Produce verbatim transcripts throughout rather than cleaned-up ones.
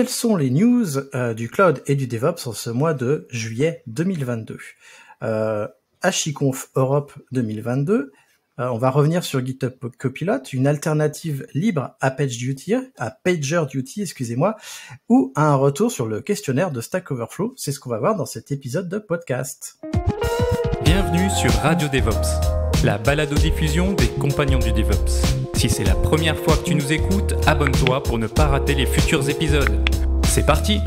quelles sont les news euh, du cloud et du DevOps en ce mois de juillet deux mille vingt-deux. euh, HashiCorp Europe deux mille vingt-deux, euh, on va revenir sur GitHub Copilot, une alternative libre à PagerDuty, à PagerDuty, excusez-moi, ou à un retour sur le questionnaire de Stack Overflow. C'est ce qu'on va voir dans cet épisode de podcast. Bienvenue sur Radio DevOps, la balado-diffusion des compagnons du DevOps. Si c'est la première fois que tu nous écoutes, abonne-toi pour ne pas rater les futurs épisodes. C'est parti!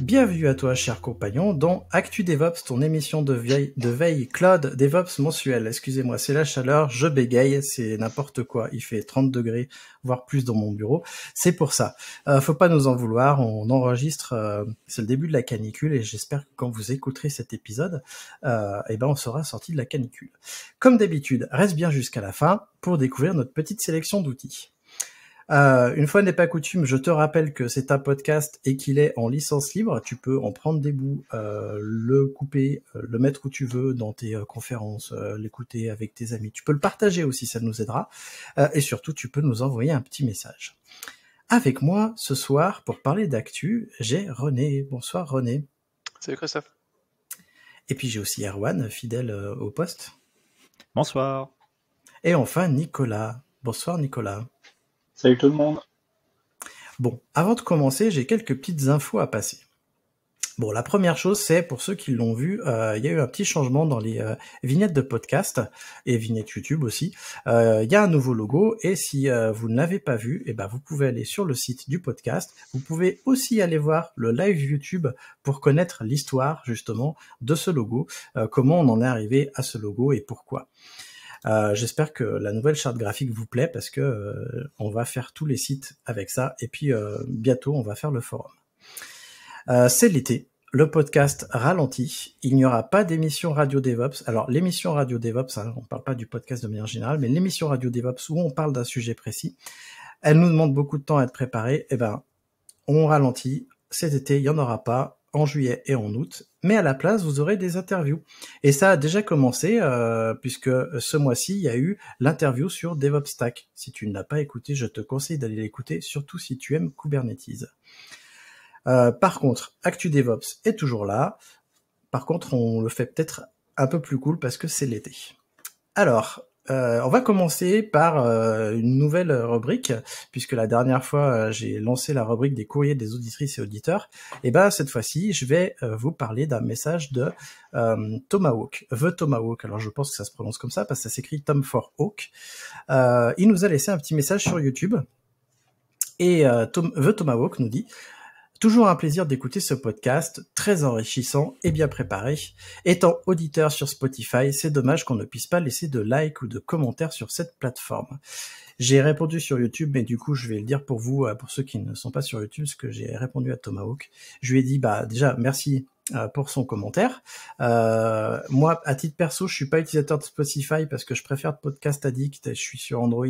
Bienvenue à toi, cher compagnon, dans Actu DevOps, ton émission de veille, de veille cloud DevOps mensuelle. Excusez-moi, c'est la chaleur, je bégaye, c'est n'importe quoi. Il fait trente degrés, voire plus dans mon bureau. C'est pour ça. Euh, faut pas nous en vouloir, on enregistre, euh, c'est le début de la canicule et j'espère que quand vous écouterez cet épisode, euh, eh ben on sera sorti de la canicule. Comme d'habitude, reste bien jusqu'à la fin pour découvrir notre petite sélection d'outils. Euh, une fois n'est pas coutume, je te rappelle que c'est un podcast et qu'il est en licence libre. Tu peux en prendre des bouts, euh, le couper, euh, le mettre où tu veux dans tes euh, conférences, euh, l'écouter avec tes amis. Tu peux le partager aussi, ça nous aidera. Euh, et surtout, tu peux nous envoyer un petit message. Avec moi, ce soir, pour parler d'actu, j'ai René. Bonsoir René. Salut Christophe. Et puis j'ai aussi Erwan, fidèle euh, au poste. Bonsoir. Et enfin Nicolas. Bonsoir Nicolas. Salut tout le monde. Bon, avant de commencer, j'ai quelques petites infos à passer. Bon, la première chose, c'est pour ceux qui l'ont vu, euh, il y a eu un petit changement dans les euh, vignettes de podcast et vignettes YouTube aussi. Euh, il y a un nouveau logo et si euh, vous ne l'avez pas vu, eh ben, vous pouvez aller sur le site du podcast. Vous pouvez aussi aller voir le live YouTube pour connaître l'histoire justement de ce logo, euh, comment on en est arrivé à ce logo et pourquoi. Euh, j'espère que la nouvelle charte graphique vous plaît parce que euh, on va faire tous les sites avec ça et puis euh, bientôt on va faire le forum. Euh, c'est l'été, le podcast ralentit, il n'y aura pas d'émission Radio DevOps. Alors l'émission Radio DevOps, hein, on ne parle pas du podcast de manière générale, mais l'émission Radio DevOps où on parle d'un sujet précis, elle nous demande beaucoup de temps à être préparée, et ben on ralentit, cet été il n'y en aura pas. En juillet et en août, mais à la place, vous aurez des interviews. Et ça a déjà commencé, euh, puisque ce mois-ci, il y a eu l'interview sur DevOps Stack. Si tu ne l'as pas écouté, je te conseille d'aller l'écouter, surtout si tu aimes Kubernetes. Euh, par contre, Actu DevOps est toujours là. Par contre, on le fait peut-être un peu plus cool parce que c'est l'été. Alors... Euh, on va commencer par euh, une nouvelle rubrique, puisque la dernière fois, euh, j'ai lancé la rubrique des courriers des auditrices et auditeurs. Et ben cette fois-ci, je vais euh, vous parler d'un message de euh, Tomahawk, The Tomahawk. Alors, je pense que ça se prononce comme ça, parce que ça s'écrit Tom for Hawk. Euh, il nous a laissé un petit message sur YouTube. Et euh, Tom, The Tomahawk nous dit... Toujours un plaisir d'écouter ce podcast, très enrichissant et bien préparé. Étant auditeur sur Spotify, c'est dommage qu'on ne puisse pas laisser de like ou de commentaires sur cette plateforme. J'ai répondu sur YouTube, mais du coup, je vais le dire pour vous, pour ceux qui ne sont pas sur YouTube, ce que j'ai répondu à Tomahawk. Je lui ai dit, bah déjà, merci pour son commentaire. Euh, moi, à titre perso, je suis pas utilisateur de Spotify parce que je préfère Podcast Addict. Je suis sur Android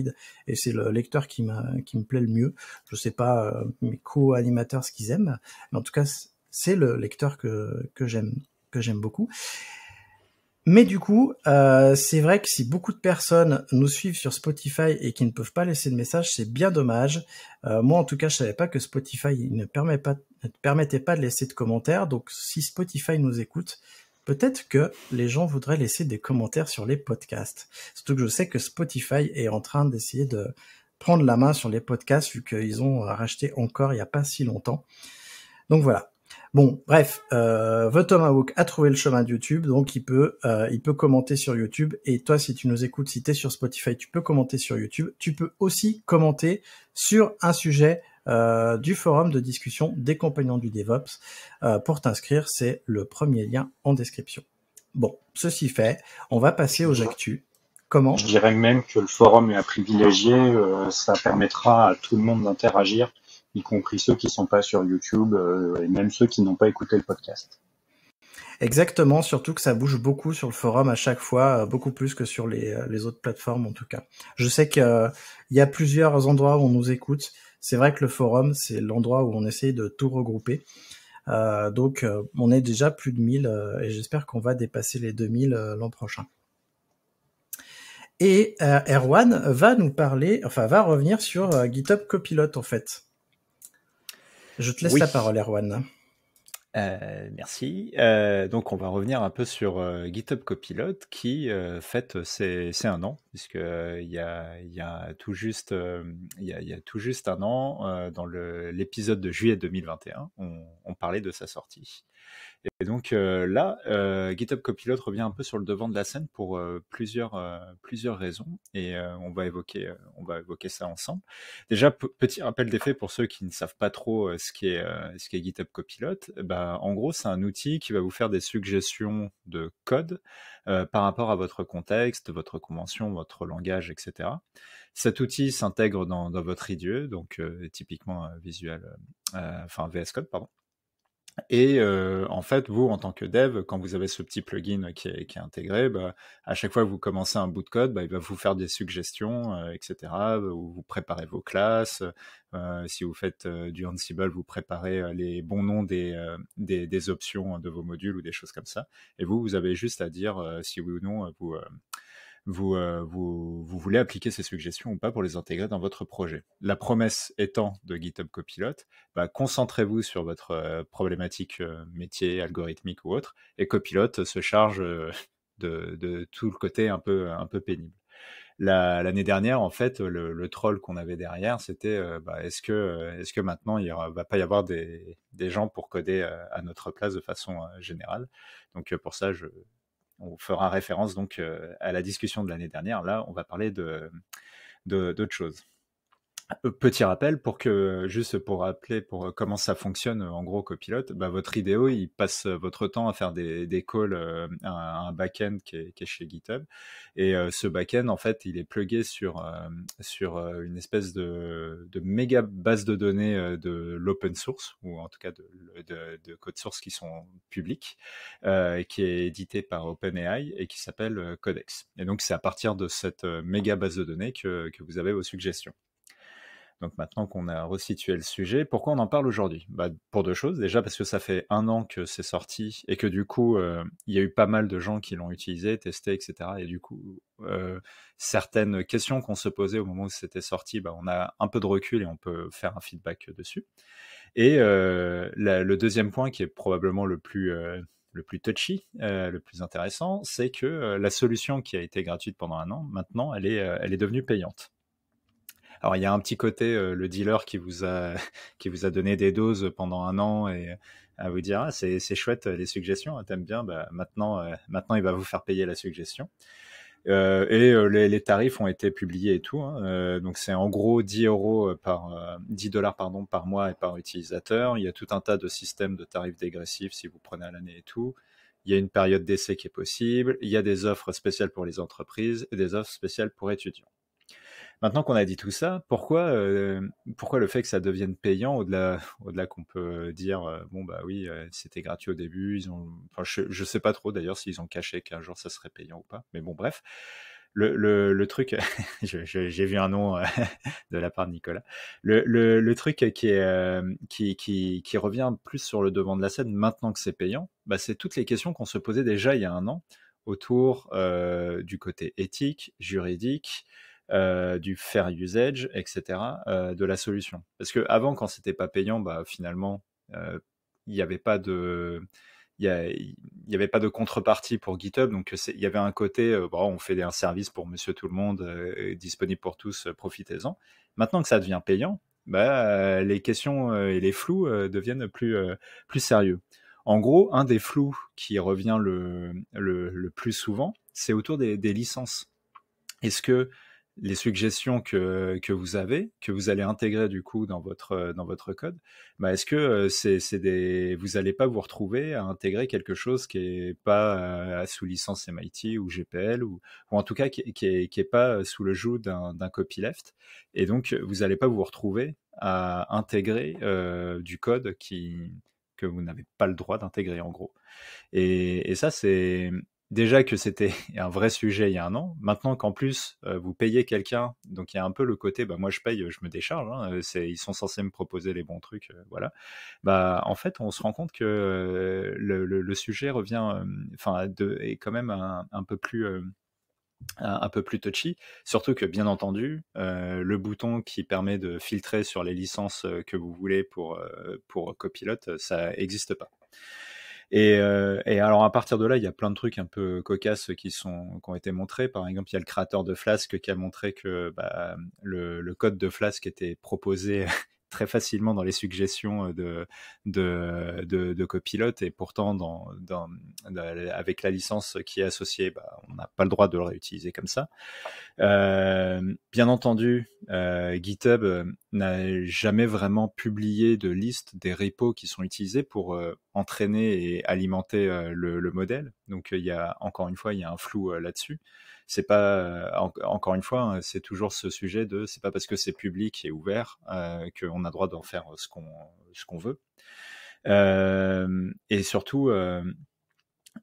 et c'est le lecteur qui me qui me plaît le mieux. Je sais pas euh, mes co-animateurs ce qu'ils aiment, mais en tout cas, c'est le lecteur que que j'aime que j'aime beaucoup. Mais du coup, euh, c'est vrai que si beaucoup de personnes nous suivent sur Spotify et qui ne peuvent pas laisser de message, c'est bien dommage. Euh, moi, en tout cas, je savais pas que Spotify ne permet pas, ne permettait pas de laisser de commentaires. Donc, si Spotify nous écoute, peut-être que les gens voudraient laisser des commentaires sur les podcasts. Surtout que je sais que Spotify est en train d'essayer de prendre la main sur les podcasts vu qu'ils ont racheté encore il n'y a pas si longtemps. Donc voilà. Bon, bref, euh, The Tomahawk a trouvé le chemin de YouTube, donc il peut, euh, il peut commenter sur YouTube. Et toi, si tu nous écoutes, si t'es sur Spotify, tu peux commenter sur YouTube. Tu peux aussi commenter sur un sujet euh, du forum de discussion des compagnons du DevOps. Euh, pour t'inscrire, c'est le premier lien en description. Bon, ceci fait, on va passer aux actus. Comment ? Je dirais même que le forum est à privilégier, euh, ça permettra à tout le monde d'interagir, y compris ceux qui ne sont pas sur YouTube euh, et même ceux qui n'ont pas écouté le podcast. Exactement, surtout que ça bouge beaucoup sur le forum à chaque fois, euh, beaucoup plus que sur les, les autres plateformes en tout cas. Je sais qu'il euh, y a plusieurs endroits où on nous écoute. C'est vrai que le forum, c'est l'endroit où on essaye de tout regrouper. Euh, donc, euh, on est déjà plus de mille euh, et j'espère qu'on va dépasser les deux mille euh, l'an prochain. Et euh, Erwan va nous parler, enfin va revenir sur euh, GitHub Copilot en fait. Je te laisse oui. la parole, Erwan. Euh, merci. Euh, donc on va revenir un peu sur euh, GitHub Copilot qui euh, fête ses, ses un an, puisque euh, y a, y a tout juste, euh, y a, y a tout juste un an, euh, dans l'épisode de juillet deux mille vingt et un, on, on parlait de sa sortie. Et donc euh, là, euh, GitHub Copilot revient un peu sur le devant de la scène pour euh, plusieurs, euh, plusieurs raisons, et euh, on, va évoquer, euh, on va évoquer ça ensemble. Déjà, petit rappel des faits pour ceux qui ne savent pas trop euh, ce qu'est euh, ce qu'est GitHub Copilot. Bah, en gros, c'est un outil qui va vous faire des suggestions de code euh, par rapport à votre contexte, votre convention, votre langage, et cetera. Cet outil s'intègre dans, dans votre I D E, donc euh, typiquement euh, visuel, euh, enfin V S Code, pardon. Et euh, en fait, vous, en tant que dev, quand vous avez ce petit plugin qui est, qui est intégré, bah, à chaque fois que vous commencez un bout de code, bah, il va vous faire des suggestions, euh, et cetera. Où vous préparez vos classes. Euh, si vous faites euh, du Ansible, vous préparez euh, les bons noms des, euh, des, des options de vos modules ou des choses comme ça. Et vous, vous avez juste à dire euh, si oui ou non vous, euh, vous, euh, vous, vous voulez appliquer ces suggestions ou pas pour les intégrer dans votre projet. La promesse étant de GitHub Copilot, bah, concentrez-vous sur votre euh, problématique euh, métier, algorithmique ou autre, et Copilot se charge euh, de, de tout le côté un peu, un peu pénible. La, l'année dernière, en fait, le, le troll qu'on avait derrière, c'était euh, bah, est-ce que, est-ce que maintenant, il ne va pas y avoir des, des gens pour coder euh, à notre place de façon euh, générale. Donc, euh, pour ça, je... on fera référence donc euh, à la discussion de l'année dernière. Là, on va parler de, de, d'autres choses. Petit rappel, pour que, juste pour rappeler pour comment ça fonctionne en gros Copilot, bah, votre I D O, il passe votre temps à faire des, des calls euh, à un back-end qui est, qui est chez GitHub. Et euh, ce back-end, en fait, il est plugué sur, euh, sur euh, une espèce de, de méga base de données euh, de l'open source, ou en tout cas de, de, de code source qui sont publics, euh, qui est édité par OpenAI et qui s'appelle euh, Codex. Et donc, c'est à partir de cette euh, méga base de données que, que vous avez vos suggestions. Donc maintenant qu'on a resitué le sujet, pourquoi on en parle aujourd'hui ? Bah, pour deux choses. Déjà parce que ça fait un an que c'est sorti et que du coup, euh, il y a eu pas mal de gens qui l'ont utilisé, testé, et cetera. Et du coup, euh, certaines questions qu'on se posait au moment où c'était sorti, bah, on a un peu de recul et on peut faire un feedback dessus. Et euh, la, le deuxième point qui est probablement le plus... Euh, le plus touchy, euh, le plus intéressant, c'est que euh, la solution qui a été gratuite pendant un an, maintenant, elle est, euh, elle est devenue payante. Alors, il y a un petit côté, euh, le dealer qui vous, a, qui vous a donné des doses pendant un an et à vous dire « Ah, c'est chouette, les suggestions, t'aimes bien, bah, maintenant, euh, maintenant, il va vous faire payer la suggestion. » Euh, et euh, les, les tarifs ont été publiés et tout, hein. Euh, donc c'est en gros dix euros par euh, dix dollars pardon par mois et par utilisateur. Il y a tout un tas de systèmes de tarifs dégressifs si vous prenez à l'année et tout. Il y a une période d'essai qui est possible. Il y a des offres spéciales pour les entreprises et des offres spéciales pour étudiants. Maintenant qu'on a dit tout ça, pourquoi, euh, pourquoi le fait que ça devienne payant, au-delà au-delà qu'on peut dire, euh, bon bah oui, euh, c'était gratuit au début, ils ont, enfin, je ne sais pas trop d'ailleurs s'ils ont caché qu'un jour ça serait payant ou pas, mais bon bref, le, le, le truc, j'ai vu un nom euh, de la part de Nicolas, le, le, le truc qui, est, euh, qui, qui, qui revient plus sur le devant de la scène maintenant que c'est payant, bah, c'est toutes les questions qu'on se posait déjà il y a un an autour euh, du côté éthique, juridique, Euh, du fair usage, et cetera, euh, de la solution. Parce qu'avant, quand c'était pas payant, bah, finalement, euh, il n'y avait pas de... il n'y avait pas de contrepartie pour GitHub, donc il y avait un côté, euh, bon, on fait un service pour monsieur tout le monde, euh, disponible pour tous, euh, profitez-en. Maintenant que ça devient payant, bah, euh, les questions euh, et les flous euh, deviennent plus, euh, plus sérieux. En gros, un des flous qui revient le, le, le plus souvent, c'est autour des, des licences. Est-ce que les suggestions que, que vous avez, que vous allez intégrer du coup dans votre, dans votre code, bah est-ce que c'est, c'est des, vous n'allez pas vous retrouver à intégrer quelque chose qui n'est pas euh, sous licence M I T ou G P L, ou, ou en tout cas qui n'est qui est, qui est pas sous le joug d'un, d'un copyleft, et donc vous n'allez pas vous retrouver à intégrer euh, du code qui, que vous n'avez pas le droit d'intégrer en gros. Et, et ça c'est... Déjà que c'était un vrai sujet il y a un an, maintenant qu'en plus euh, vous payez quelqu'un, donc il y a un peu le côté, bah, moi je paye, je me décharge, hein, ils sont censés me proposer les bons trucs, euh, voilà. Bah, en fait, on se rend compte que euh, le, le, le sujet revient, enfin, euh, est quand même un, un peu plus, euh, un peu plus touchy, surtout que bien entendu euh, le bouton qui permet de filtrer sur les licences que vous voulez pour, pour Copilot, ça n'existe pas. Et, euh, et alors à partir de là, il y a plein de trucs un peu cocasses qui, sont, qui ont été montrés. Par exemple, il y a le créateur de Flask qui a montré que bah, le, le code de Flask était proposé très facilement dans les suggestions de, de, de, de Copilot, et pourtant dans, dans, dans, avec la licence qui est associée, bah, on n'a pas le droit de le réutiliser comme ça. Euh, bien entendu, euh, GitHub n'a jamais vraiment publié de liste des repos qui sont utilisés pour euh, entraîner et alimenter euh, le, le modèle. Donc il y a, encore une fois, il y a un flou euh, là-dessus. C'est pas, en, encore une fois, c'est toujours ce sujet de c'est pas parce que c'est public et ouvert euh, qu'on a droit d'en faire ce qu'on ce qu'on veut. Euh, et surtout, euh,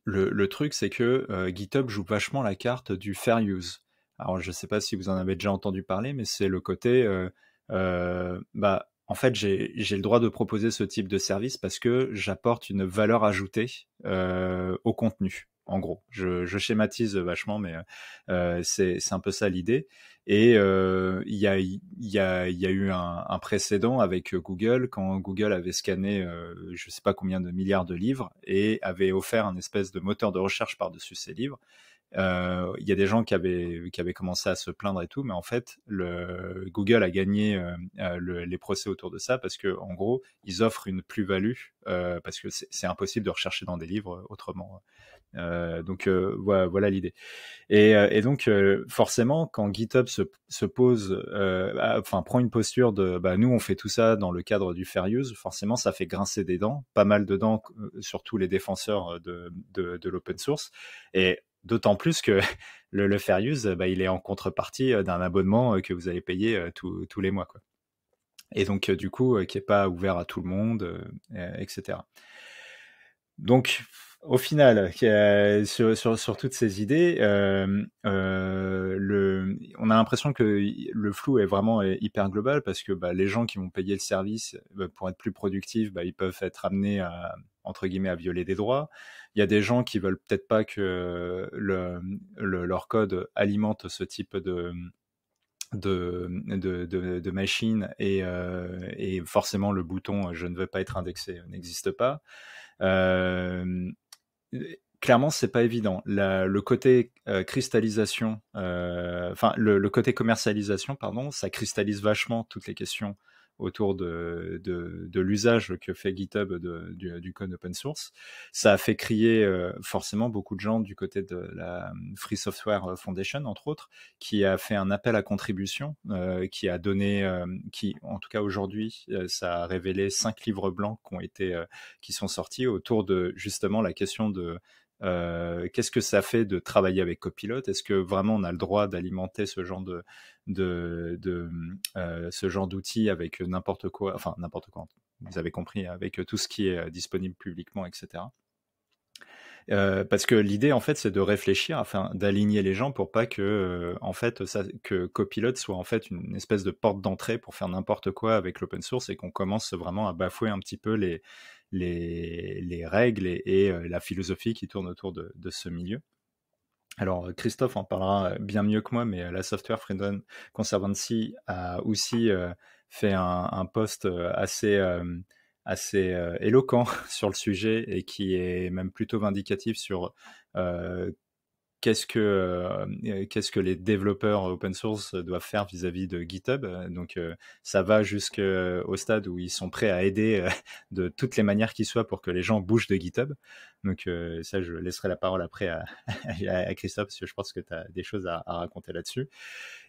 le, le truc, c'est que euh, GitHub joue vachement la carte du fair use. Alors, je sais pas si vous en avez déjà entendu parler, mais c'est le côté, euh, euh, bah, en fait, j'ai, j'ai le droit de proposer ce type de service parce que j'apporte une valeur ajoutée euh, au contenu. En gros, je, je schématise vachement, mais euh, c'est, c'est un peu ça l'idée. Et il euh, y, a, y, a, y a eu un, un précédent avec Google, quand Google avait scanné euh, je ne sais pas combien de milliards de livres et avait offert un espèce de moteur de recherche par-dessus ces livres. Il euh, y a des gens qui avaient, qui avaient commencé à se plaindre et tout, mais en fait, le, Google a gagné euh, le, les procès autour de ça parce que, en gros, ils offrent une plus-value euh, parce que c'est, c'est impossible de rechercher dans des livres autrement. Euh, donc euh, voilà, voilà l'idée. Et, et donc, euh, forcément, quand GitHub se, se pose, euh, enfin, prend une posture de bah, nous, on fait tout ça dans le cadre du fair use, forcément, ça fait grincer des dents, pas mal de dents, surtout les défenseurs de, de, de l'open source. Et d'autant plus que le, le fair use, bah, il est en contrepartie d'un abonnement que vous allez payer tout, tous les mois, quoi. Et donc, du coup, qui n'est pas ouvert à tout le monde, et cetera. Donc, au final, sur, sur, sur toutes ces idées, euh, euh, le, on a l'impression que le flou est vraiment hyper global parce que bah, les gens qui vont payer le service bah, pour être plus productifs, bah, ils peuvent être amenés à... entre guillemets, à violer des droits. Il y a des gens qui veulent peut-être pas que le, le, leur code alimente ce type de, de, de, de, de machine et, euh, et forcément le bouton « je ne veux pas être indexé » n'existe pas. Euh, clairement, c'est pas évident. La, le côté euh, cristallisation, euh, enfin, le, le côté commercialisation, pardon, ça cristallise vachement toutes les questions autour de, de, de l'usage que fait GitHub de, du, du code open source. Ça a fait crier euh, forcément beaucoup de gens du côté de la Free Software Foundation, entre autres, qui a fait un appel à contribution, euh, qui a donné, euh, qui en tout cas aujourd'hui, euh, ça a révélé cinq livres blancs qui, ont été, euh, qui sont sortis autour de justement la question de Euh, qu'est-ce que ça fait de travailler avec Copilot? Est-ce que vraiment on a le droit d'alimenter ce genre de, de, de euh, ce genre d'outils avec n'importe quoi, enfin n'importe quoi, vous avez compris, avec tout ce qui est disponible publiquement, et cetera. Euh, parce que l'idée en fait c'est de réfléchir afin d'aligner les gens pour pas que euh, en fait ça, que Copilot soit en fait une espèce de porte d'entrée pour faire n'importe quoi avec l'open source et qu'on commence vraiment à bafouer un petit peu les les, les règles et, et euh, la philosophie qui tourne autour de, de ce milieu. Alors Christophe en parlera bien mieux que moi, mais la Software Freedom Conservancy a aussi euh, fait un, un post assez euh, assez euh, éloquent sur le sujet et qui est même plutôt vindicatif sur euh, qu'est-ce que, euh, qu'est-ce que les développeurs open source doivent faire vis-à-vis de GitHub. Donc euh, ça va jusqu'au stade où ils sont prêts à aider euh, de toutes les manières qui soient pour que les gens bougent de GitHub. Donc euh, ça, je laisserai la parole après à, à Christophe, parce que je pense que tu as des choses à, à raconter là-dessus.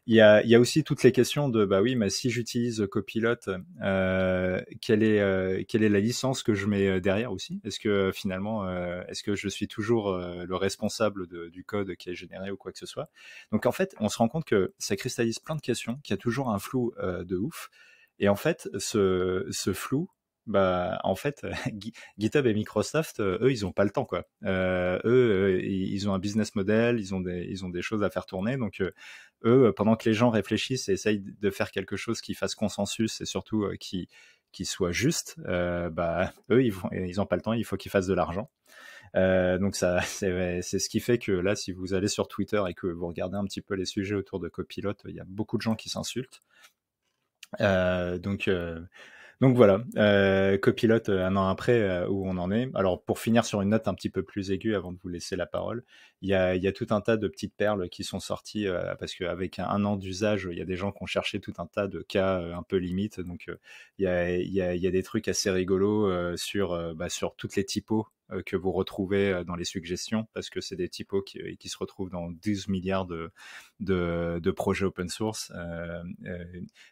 Il y a, il y a aussi toutes les questions de, bah oui, mais si j'utilise Copilot, euh, quelle est, euh, quelle est la licence que je mets derrière aussi? Est-ce que finalement, euh, est-ce que je suis toujours euh, le responsable de, du code qui est généré ou quoi que ce soit? Donc en fait, on se rend compte que ça cristallise plein de questions, qu'il y a toujours un flou euh, de ouf. Et en fait, ce, ce flou, bah en fait GitHub et Microsoft, eux ils ont pas le temps, quoi. Euh, eux ils ont un business model, ils ont des ils ont des choses à faire tourner, donc euh, eux pendant que les gens réfléchissent et essayent de faire quelque chose qui fasse consensus et surtout euh, qui qui soit juste, euh, bah eux ils vont, ils ont pas le temps, il faut qu'ils fassent de l'argent. Euh, donc ça, c'est ce qui fait que là, si vous allez sur Twitter et que vous regardez un petit peu les sujets autour de Copilot, il y a beaucoup de gens qui s'insultent. Euh, donc, euh, donc voilà, euh, Copilot un an après, euh, où on en est. Alors pour finir sur une note un petit peu plus aiguë avant de vous laisser la parole, il y a, il y a tout un tas de petites perles qui sont sorties euh, parce qu'avec un, un an d'usage, il y a des gens qui ont cherché tout un tas de cas euh, un peu limites. Donc euh, il, y a, il, y a, il y a des trucs assez rigolos euh, sur, euh, bah, sur toutes les typos que vous retrouvez dans les suggestions, parce que c'est des typos qui, qui se retrouvent dans douze milliards de, de, de projets open source. Euh,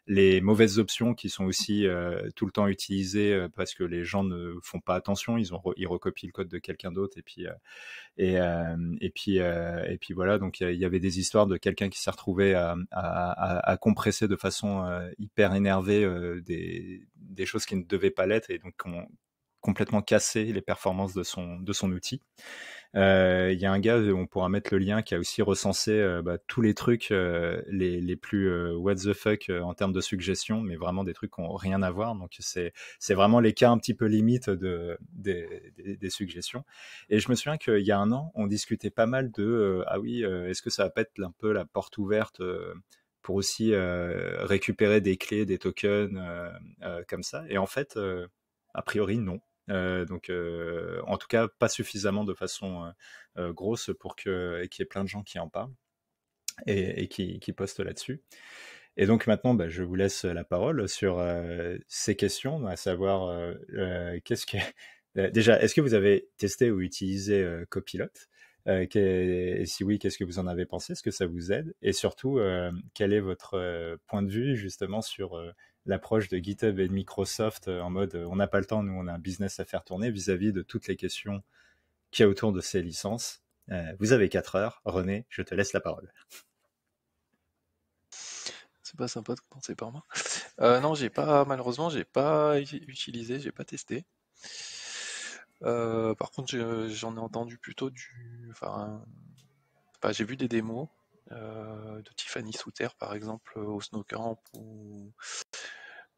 les mauvaises options qui sont aussi euh, tout le temps utilisées parce que les gens ne font pas attention, ils, ont, ils recopient le code de quelqu'un d'autre, et puis, euh, et, euh, et, puis, euh, et puis voilà, donc il y avait des histoires de quelqu'un qui s'est retrouvé à, à, à, à compresser de façon euh, hyper énervée euh, des, des choses qui ne devaient pas l'être, et donc on complètement cassé les performances de son, de son outil. Euh, y a un gars, on pourra mettre le lien, qui a aussi recensé euh, bah, tous les trucs euh, les, les plus euh, what the fuck euh, en termes de suggestions, mais vraiment des trucs qui n'ont rien à voir. Donc c'est vraiment les cas un petit peu limites de, des, des, des suggestions. Et je me souviens qu'il y a un an, on discutait pas mal de euh, « Ah oui, euh, est-ce que ça va pas être un peu la porte ouverte euh, ?» pour aussi euh, récupérer des clés, des tokens, euh, euh, comme ça. Et en fait, euh, a priori, non. Euh, donc, euh, en tout cas, pas suffisamment de façon euh, euh, grosse pour que qu'il y ait plein de gens qui en parlent et, et qui, qui postent là-dessus. Et donc maintenant, bah, je vous laisse la parole sur euh, ces questions, à savoir euh, euh, qu'est-ce que euh, déjà, est-ce que vous avez testé ou utilisé euh, Copilot? Euh, et si oui, qu'est-ce que vous en avez pensé? Est-ce que ça vous aide? Et surtout, euh, quel est votre euh, point de vue justement sur euh, l'approche de GitHub et de Microsoft euh, en mode euh, on n'a pas le temps, nous on a un business à faire tourner, vis-à-vis de toutes les questions qu'il y a autour de ces licences. Euh, vous avez quatre heures, René, je te laisse la parole. C'est pas sympa de commencer par moi. Euh, non, j'ai pas, malheureusement, j'ai pas utilisé, j'ai pas testé. Euh, par contre, j'en ai entendu plutôt du... Enfin, enfin j'ai vu des démos euh, de Tiffany Souter, par exemple, au Snowcamp. Ou...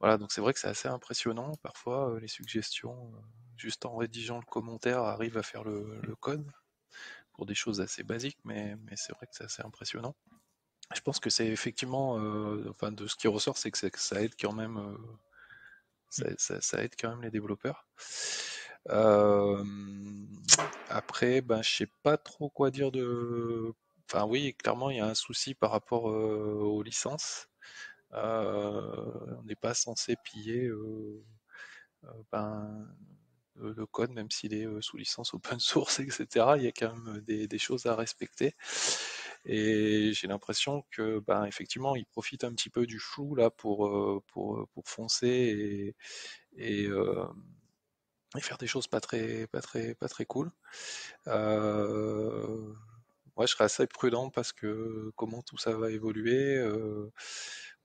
Voilà, donc c'est vrai que c'est assez impressionnant. Parfois, les suggestions, juste en rédigeant le commentaire, arrivent à faire le, le code pour des choses assez basiques, mais, mais c'est vrai que c'est assez impressionnant. Je pense que c'est effectivement... Euh, enfin, de ce qui ressort, c'est que, que ça aide quand même... Euh, ça, ça, ça aide quand même les développeurs. Euh, après, ben, je sais pas trop quoi dire de... Enfin oui, clairement, il y a un souci par rapport euh, aux licences. Euh, on n'est pas censé piller euh, euh, ben, le, le code, même s'il est euh, sous licence open source, et cetera. Il y a quand même des, des choses à respecter. Et j'ai l'impression que, ben, effectivement, ils profitent un petit peu du flou là pour, euh, pour, pour foncer et... et euh, et faire des choses pas très pas très pas très cool. Euh, moi je serais assez prudent parce que comment tout ça va évoluer, euh,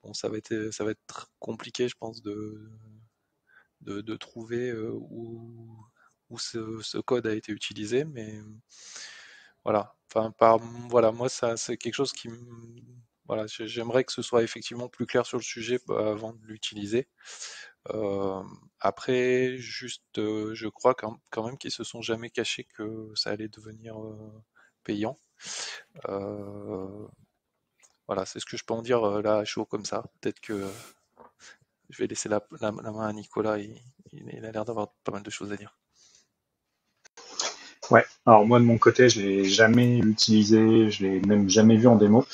bon ça va être ça va être compliqué je pense de de, de trouver où où ce, ce code a été utilisé, mais voilà, enfin par voilà moi ça c'est quelque chose qui voilà j'aimerais que ce soit effectivement plus clair sur le sujet avant de l'utiliser. Euh, après, juste, euh, je crois quand, quand même qu'ils se sont jamais cachés que ça allait devenir euh, payant. Euh, voilà, c'est ce que je peux en dire euh, là, chaud comme ça. Peut-être que euh, je vais laisser la, la, la main à Nicolas, il, il a l'air d'avoir pas mal de choses à dire. Ouais, alors moi de mon côté, je l'ai jamais utilisé, je l'ai même jamais vu en démo.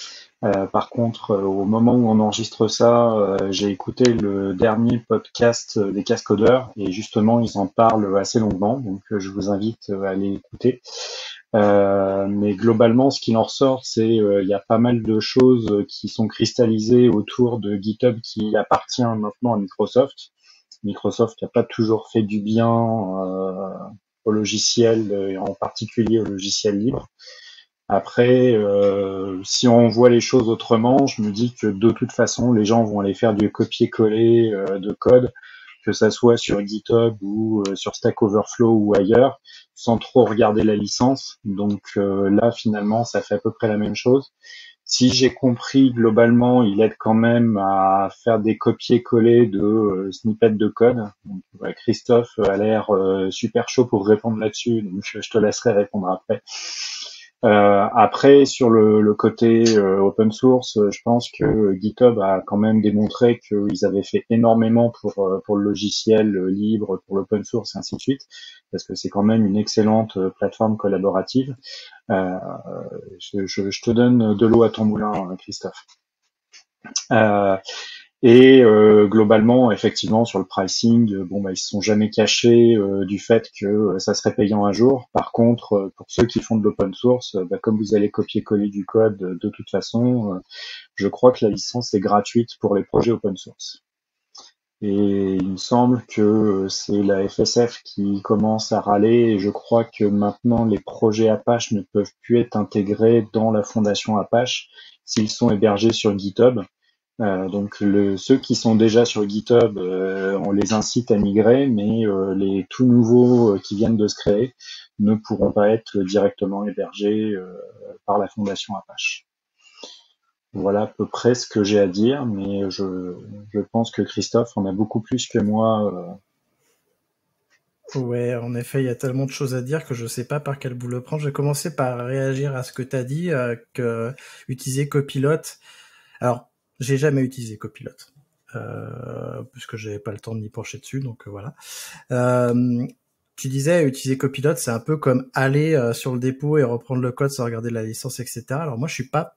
Euh, par contre, euh, au moment où on enregistre ça, euh, j'ai écouté le dernier podcast euh, des Cascodeurs et justement, ils en parlent assez longuement, donc euh, je vous invite euh, à aller écouter. Euh, mais globalement, ce qu'il en ressort, c'est qu'il euh, y a pas mal de choses euh, qui sont cristallisées autour de GitHub qui appartient maintenant à Microsoft. Microsoft n'a pas toujours fait du bien euh, au logiciel, euh, en particulier au logiciel libre. Après, euh, si on voit les choses autrement, je me dis que de toute façon, les gens vont aller faire du copier-coller euh, de code, que ça soit sur GitHub ou euh, sur Stack Overflow ou ailleurs, sans trop regarder la licence. Donc euh, là, finalement, ça fait à peu près la même chose. Si j'ai compris, globalement, il aide quand même à faire des copier-coller de euh, snippets de code. Donc, ouais, Christophe a l'air euh, super chaud pour répondre là-dessus, donc je, je te laisserai répondre après. Euh, après, sur le, le côté euh, open source, je pense que GitHub a quand même démontré qu'ils avaient fait énormément pour euh, pour le logiciel libre, pour l'open source, ainsi de suite, parce que c'est quand même une excellente plateforme collaborative. Euh, je, je, je te donne de l'eau à ton moulin, Christophe. Euh, Et euh, globalement, effectivement, sur le pricing, bon, bah, ils se sont jamais cachés euh, du fait que euh, ça serait payant un jour. Par contre, euh, pour ceux qui font de l'open source, euh, bah, comme vous allez copier-coller du code euh, de toute façon, euh, je crois que la licence est gratuite pour les projets open source. Et il me semble que c'est la F S F qui commence à râler, et je crois que maintenant les projets Apache ne peuvent plus être intégrés dans la fondation Apache s'ils sont hébergés sur GitHub. Euh, donc le, ceux qui sont déjà sur GitHub, euh, on les incite à migrer, mais euh, les tout nouveaux euh, qui viennent de se créer ne pourront pas être directement hébergés euh, par la fondation Apache. Voilà à peu près ce que j'ai à dire, mais je, je pense que Christophe en a beaucoup plus que moi. Euh... Ouais, en effet, il y a tellement de choses à dire que je ne sais pas par quel bout le prendre. Je vais commencer par réagir à ce que tu as dit, euh, que utiliser Copilot. Alors, j'ai jamais utilisé Copilot, euh, puisque j'avais pas le temps de m'y pencher dessus, donc euh, voilà. Euh, tu disais, utiliser Copilot, c'est un peu comme aller euh, sur le dépôt et reprendre le code sans regarder la licence, et cetera. Alors moi, je suis pas...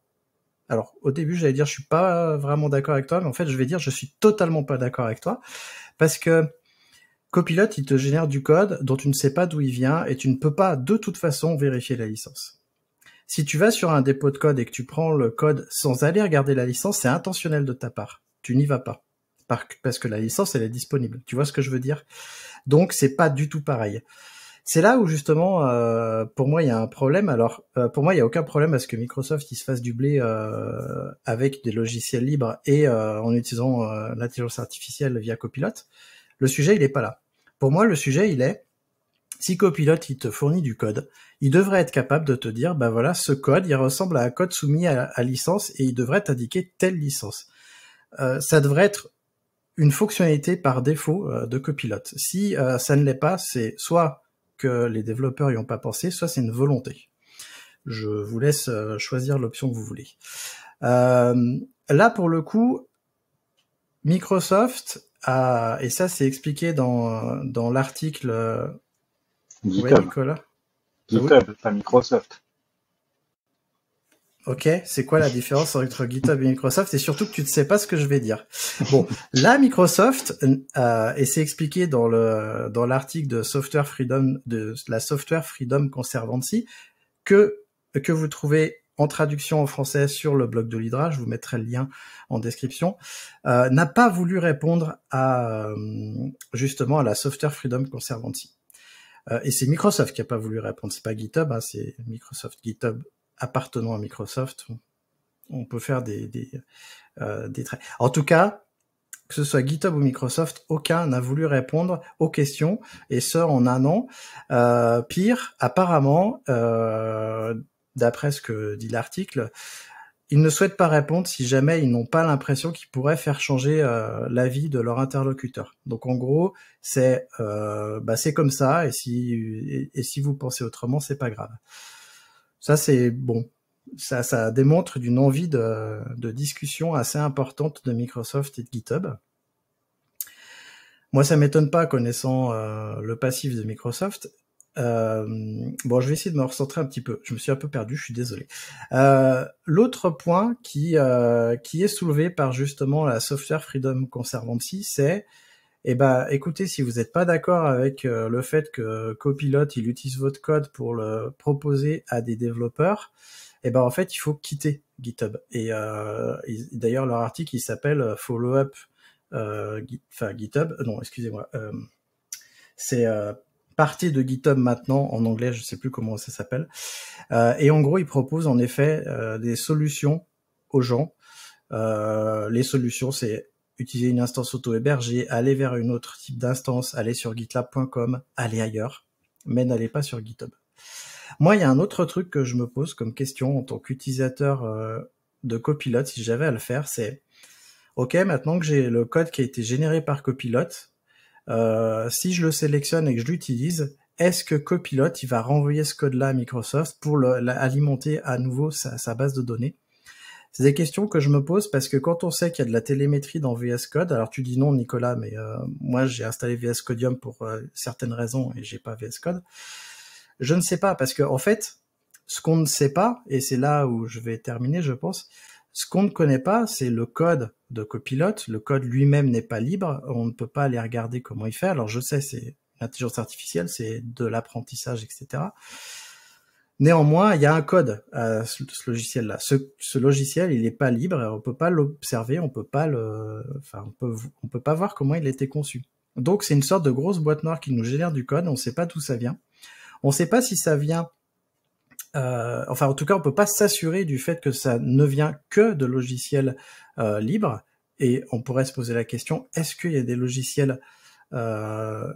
Alors au début, j'allais dire, je suis pas vraiment d'accord avec toi, mais en fait, je vais dire, je suis totalement pas d'accord avec toi, parce que Copilot, il te génère du code dont tu ne sais pas d'où il vient, et tu ne peux pas, de toute façon, vérifier la licence. Si tu vas sur un dépôt de code et que tu prends le code sans aller regarder la licence, c'est intentionnel de ta part. Tu n'y vas pas. Parce que la licence, elle est disponible. Tu vois ce que je veux dire? Donc, c'est pas du tout pareil. C'est là où, justement, euh, pour moi, il y a un problème. Alors, euh, pour moi, il n'y a aucun problème à ce que Microsoft il se fasse du blé euh, avec des logiciels libres et euh, en utilisant euh, l'intelligence artificielle via Copilot. Le sujet, il n'est pas là. Pour moi, le sujet, il est... Si Copilot, il te fournit du code, il devrait être capable de te dire, ben voilà, ce code, il ressemble à un code soumis à, à licence et il devrait t'indiquer telle licence. Euh, ça devrait être une fonctionnalité par défaut euh, de Copilot. Si euh, ça ne l'est pas, c'est soit que les développeurs n'y ont pas pensé, soit c'est une volonté. Je vous laisse euh, choisir l'option que vous voulez. Euh, là, pour le coup, Microsoft a, et ça c'est expliqué dans, dans l'article... GitHub, ouais, Nicolas. GitHub, oui. Pas Microsoft. Ok, c'est quoi la différence entre GitHub et Microsoft? Et surtout que tu ne sais pas ce que je vais dire. Bon, là, Microsoft, euh, et c'est expliqué dans le dans l'article de Software Freedom, de la Software Freedom Conservancy, que que vous trouvez en traduction en français sur le blog de Lydra, je vous mettrai le lien en description, euh, n'a pas voulu répondre à justement à la Software Freedom Conservancy. Et c'est Microsoft qui n'a pas voulu répondre, c'est pas GitHub, hein, c'est Microsoft, GitHub appartenant à Microsoft. On peut faire des, des, euh, des traits. En tout cas, que ce soit GitHub ou Microsoft, aucun n'a voulu répondre aux questions, et ce, en un an. Euh, pire, apparemment, euh, d'après ce que dit l'article, ils ne souhaitent pas répondre si jamais ils n'ont pas l'impression qu'ils pourraient faire changer euh, l'avis de leur interlocuteur. Donc en gros, c'est euh, bah, c'est comme ça, et si et, et si vous pensez autrement, c'est pas grave. Ça c'est bon, ça ça démontre d'une envie de, de discussion assez importante de Microsoft et de GitHub. Moi, ça m'étonne pas connaissant euh, le passif de Microsoft. Euh, bon, je vais essayer de me recentrer un petit peu. Je me suis un peu perdu, je suis désolé. Euh, l'autre point qui euh, qui est soulevé par justement la Software Freedom Conservancy, c'est, eh ben, écoutez, si vous n'êtes pas d'accord avec euh, le fait que Copilot il utilise votre code pour le proposer à des développeurs, eh ben en fait, il faut quitter GitHub. Et euh, d'ailleurs, leur article il s'appelle Follow-up, euh, Git, enfin GitHub. Non, excusez-moi. Euh, c'est euh, partie de GitHub maintenant, en anglais, je sais plus comment ça s'appelle. Euh, et en gros, ils proposent en effet euh, des solutions aux gens. Euh, les solutions, c'est utiliser une instance auto-hébergée, aller vers une autre type d'instance, aller sur gitlab point com, aller ailleurs, mais n'allez pas sur GitHub. Moi, il y a un autre truc que je me pose comme question en tant qu'utilisateur euh, de Copilot, si j'avais à le faire, c'est OK, maintenant que j'ai le code qui a été généré par Copilot, euh, si je le sélectionne et que je l'utilise, est-ce que Copilot il va renvoyer ce code-là à Microsoft pour le, la, alimenter à nouveau sa, sa base de données? C'est des questions que je me pose parce que quand on sait qu'il y a de la télémétrie dans V S Code, alors tu dis non Nicolas, mais euh, moi j'ai installé V S Codium pour euh, certaines raisons et j'ai pas V S Code. Je ne sais pas parce que en fait, ce qu'on ne sait pas, et c'est là où je vais terminer je pense, ce qu'on ne connaît pas c'est le code de Copilot, le code lui-même n'est pas libre, on ne peut pas aller regarder comment il fait, alors je sais c'est l'intelligence artificielle, c'est de l'apprentissage et cetera. Néanmoins, il y a un code à ce logiciel-là. Ce, ce logiciel, il n'est pas libre, on peut pas l'observer, on peut pas le, enfin, on peut, on peut pas voir comment il a été conçu. Donc, c'est une sorte de grosse boîte noire qui nous génère du code. On ne sait pas d'où ça vient. On ne sait pas si ça vient. Euh, enfin, en tout cas, on peut pas s'assurer du fait que ça ne vient que de logiciels euh, libres. Et on pourrait se poser la question est-ce qu'il y a des logiciels, euh,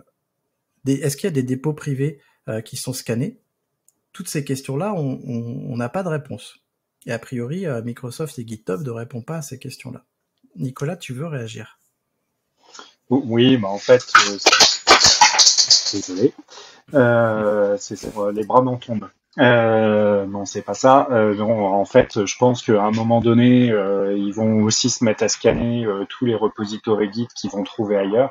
des, est-ce qu'il y a des dépôts privés euh, qui sont scannés? Toutes ces questions-là, on n'a pas de réponse. Et a priori, Microsoft et GitHub ne répondent pas à ces questions-là. Nicolas, tu veux réagir? Oui, bah en fait, euh, désolé, euh, c'est, euh, les bras m'en tombent. Euh, non, c'est pas ça. Euh, non, en fait, je pense qu'à un moment donné, euh, ils vont aussi se mettre à scanner euh, tous les repositories Git qu'ils vont trouver ailleurs.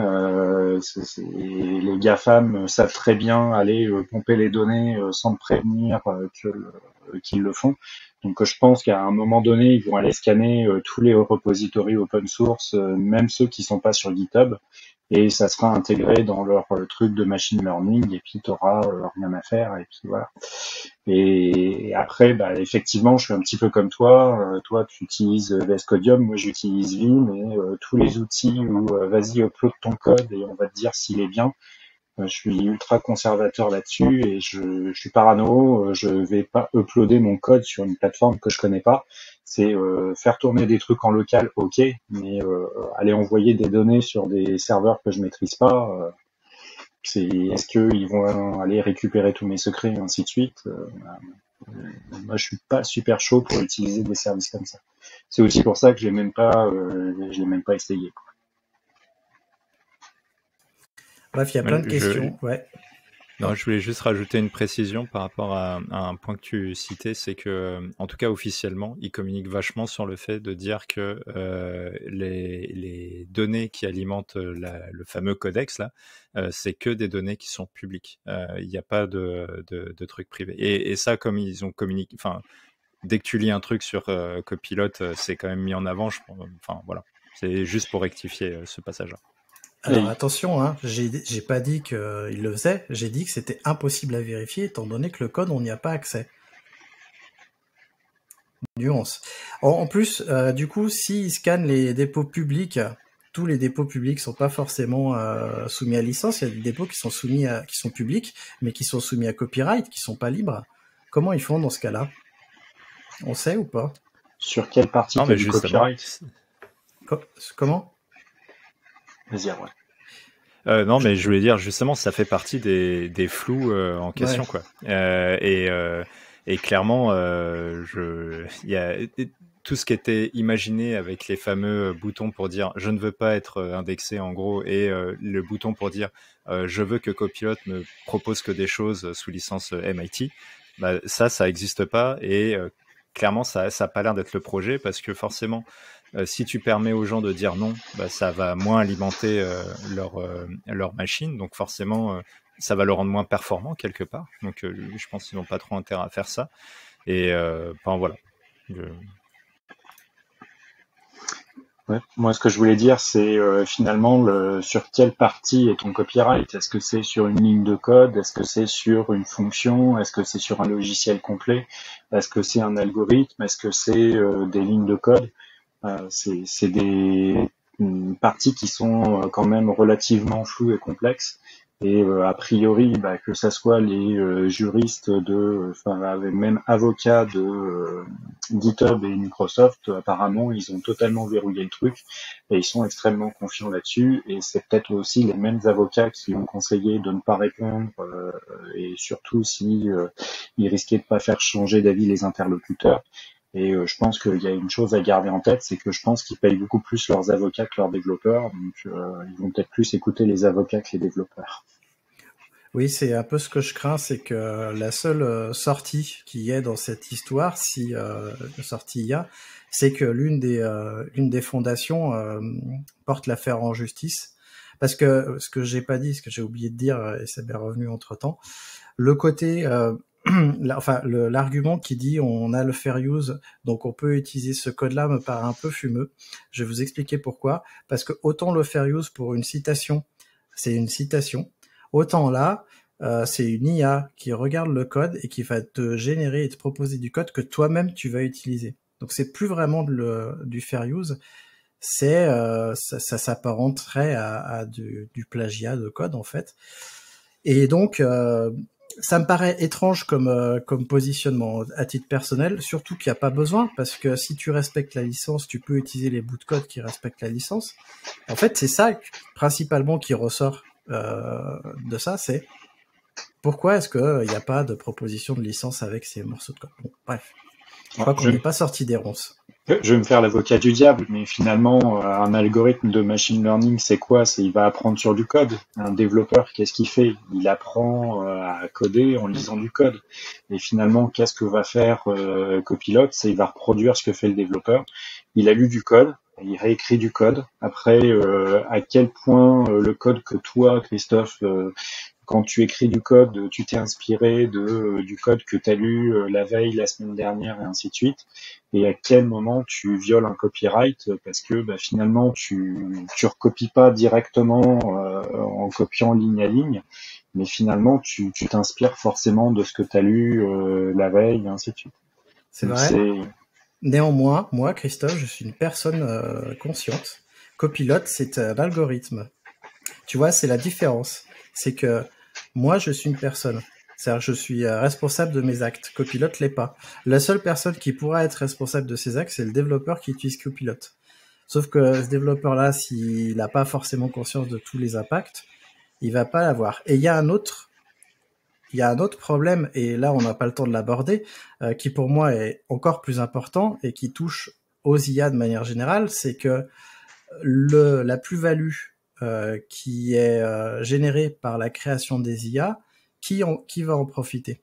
Euh, c'est, c'est, les GAFAM savent très bien aller euh, pomper les données euh, sans prévenir euh, que, euh, qu'ils le font. Donc euh, je pense qu'à un moment donné, ils vont aller scanner euh, tous les repositories open source, euh, même ceux qui sont pas sur GitHub, et ça sera intégré dans leur euh, truc de machine learning, et puis tu auras euh, rien à faire, et puis voilà. Et, et après, bah, effectivement, je suis un petit peu comme toi. Euh, toi, tu utilises V S Codium, moi j'utilise Vim, et euh, tous les outils où euh, vas-y, upload ton code et on va te dire s'il est bien. Euh, je suis ultra conservateur là-dessus et je, je suis parano. Euh, je vais pas uploader mon code sur une plateforme que je connais pas. C'est euh, faire tourner des trucs en local, ok, mais euh, aller envoyer des données sur des serveurs que je maîtrise pas. Euh, C'est, est-ce qu'ils vont aller récupérer tous mes secrets et ainsi de suite? euh, Moi, je suis pas super chaud pour utiliser des services comme ça. C'est aussi pour ça que je l'ai même pas, euh, je l'ai même pas essayé. Quoi. Bref, il y a plein de je, questions. Ouais. Non, je voulais juste rajouter une précision par rapport à, à un point que tu citais, c'est que, en tout cas officiellement, ils communiquent vachement sur le fait de dire que euh, les, les données qui alimentent la, le fameux codex, là, euh, c'est que des données qui sont publiques. Il euh, n'y a pas de, de, de trucs privés. Et, et ça, comme ils ont communiqué, enfin, dès que tu lis un truc sur euh, Copilot, c'est quand même mis en avant. Je, enfin, voilà, c'est juste pour rectifier euh, ce passage-là. Alors attention, hein, j'ai, j'ai pas dit qu'il le faisait, j'ai dit que c'était impossible à vérifier étant donné que le code, on n'y a pas accès. Nuance. En, en plus, euh, du coup, s'ils scannent les dépôts publics, tous les dépôts publics sont pas forcément euh, soumis à licence, il y a des dépôts qui sont soumis à, qui sont publics, mais qui sont soumis à copyright, qui sont pas libres. Comment ils font dans ce cas-là? On sait ou pas? Sur quelle partie non, mais du copyright? Co- Comment? Dire, ouais. euh, non, mais je voulais dire justement, ça fait partie des, des flous euh, en question, ouais. quoi. Euh, et, euh, et clairement, euh, je, y a, tout ce qui était imaginé avec les fameux boutons pour dire je ne veux pas être indexé, en gros, et euh, le bouton pour dire euh, je veux que Copilot me propose que des choses sous licence M I T, bah, ça, ça n'existe pas. Et euh, clairement, ça n'a pas l'air d'être le projet parce que forcément. Euh, si tu permets aux gens de dire non, bah, ça va moins alimenter euh, leur, euh, leur machine. Donc forcément, euh, ça va le rendre moins performant quelque part. Donc euh, je pense qu'ils n'ont pas trop intérêt à faire ça. Et euh, ben, voilà. Je... Ouais. Moi, ce que je voulais dire, c'est euh, finalement le, sur quelle partie est ton copyright? Est-ce que c'est sur une ligne de code? Est-ce que c'est sur une fonction? Est-ce que c'est sur un logiciel complet? Est-ce que c'est un algorithme? Est-ce que c'est euh, des lignes de code? Euh, c'est, c'est des parties qui sont euh, quand même relativement floues et complexes. Et euh, a priori, bah, que ça soit les euh, juristes de, enfin euh, même avocats de euh, GitHub et Microsoft, apparemment, ils ont totalement verrouillé le truc et ils sont extrêmement confiants là-dessus. Et c'est peut-être aussi les mêmes avocats qui ont conseillé de ne pas répondre euh, et surtout si euh, ils risquaient de pas faire changer d'avis les interlocuteurs. Et euh, je pense qu'il y a une chose à garder en tête, c'est que je pense qu'ils payent beaucoup plus leurs avocats que leurs développeurs. Donc, euh, ils vont peut-être plus écouter les avocats que les développeurs. Oui, c'est un peu ce que je crains, c'est que la seule sortie qui est dans cette histoire, si euh, sortie il y a, c'est que l'une des, euh, l'une des fondations euh, porte l'affaire en justice. Parce que ce que j'ai pas dit, ce que j'ai oublié de dire, et c'est bien revenu entre-temps, le côté... Euh, Enfin, le, l'argument qui dit on a le fair use, donc on peut utiliser ce code-là me paraît un peu fumeux. Je vais vous expliquer pourquoi. Parce que autant le fair use pour une citation, c'est une citation, autant là, euh, c'est une I A qui regarde le code et qui va te générer et te proposer du code que toi-même tu vas utiliser. Donc c'est plus vraiment de le, du fair use, c'est euh, ça, ça s'apparenterait à, à du, du plagiat de code en fait. Et donc euh, ça me paraît étrange comme, euh, comme positionnement à titre personnel, surtout qu'il n'y a pas besoin, parce que si tu respectes la licence, tu peux utiliser les bouts de code qui respectent la licence. En fait, c'est ça principalement qui ressort euh, de ça, c'est pourquoi est-ce qu'il euh, n'y a pas de proposition de licence avec ces morceaux de code. Bon, bref, je crois qu'on n'est pas sorti des ronces. Je vais me faire l'avocat du diable, mais finalement, un algorithme de machine learning, c'est quoi? C'est il va apprendre sur du code. Un développeur, qu'est-ce qu'il fait? Il apprend à coder en lisant du code. Et finalement, qu'est-ce que va faire euh, Copilot? C'est il va reproduire ce que fait le développeur. Il a lu du code, il réécrit du code. Après, euh, à quel point euh, le code que toi, Christophe, euh, quand tu écris du code, tu t'es inspiré de, du code que tu as lu la veille, la semaine dernière, et ainsi de suite. Et à quel moment tu violes un copyright, parce que bah, finalement, tu tu recopies pas directement euh, en copiant ligne à ligne, mais finalement, tu tu t'inspires forcément de ce que tu as lu euh, la veille, et ainsi de suite. C'est vrai. C'est... Néanmoins, moi, Christophe, je suis une personne euh, consciente. Copilot, c'est un algorithme. Tu vois, c'est la différence. C'est que moi, je suis une personne. C'est-à-dire que je suis responsable de mes actes. Copilot l'est pas. La seule personne qui pourra être responsable de ses actes, c'est le développeur qui utilise Copilot. Sauf que ce développeur-là, s'il n'a pas forcément conscience de tous les impacts, il va pas l'avoir. Et il y a un autre, il y a un autre problème, et là, on n'a pas le temps de l'aborder, euh, qui pour moi est encore plus important et qui touche aux I A de manière générale, c'est que le, la plus-value Euh, qui est euh, généré par la création des I A, qui, en, qui va en profiter?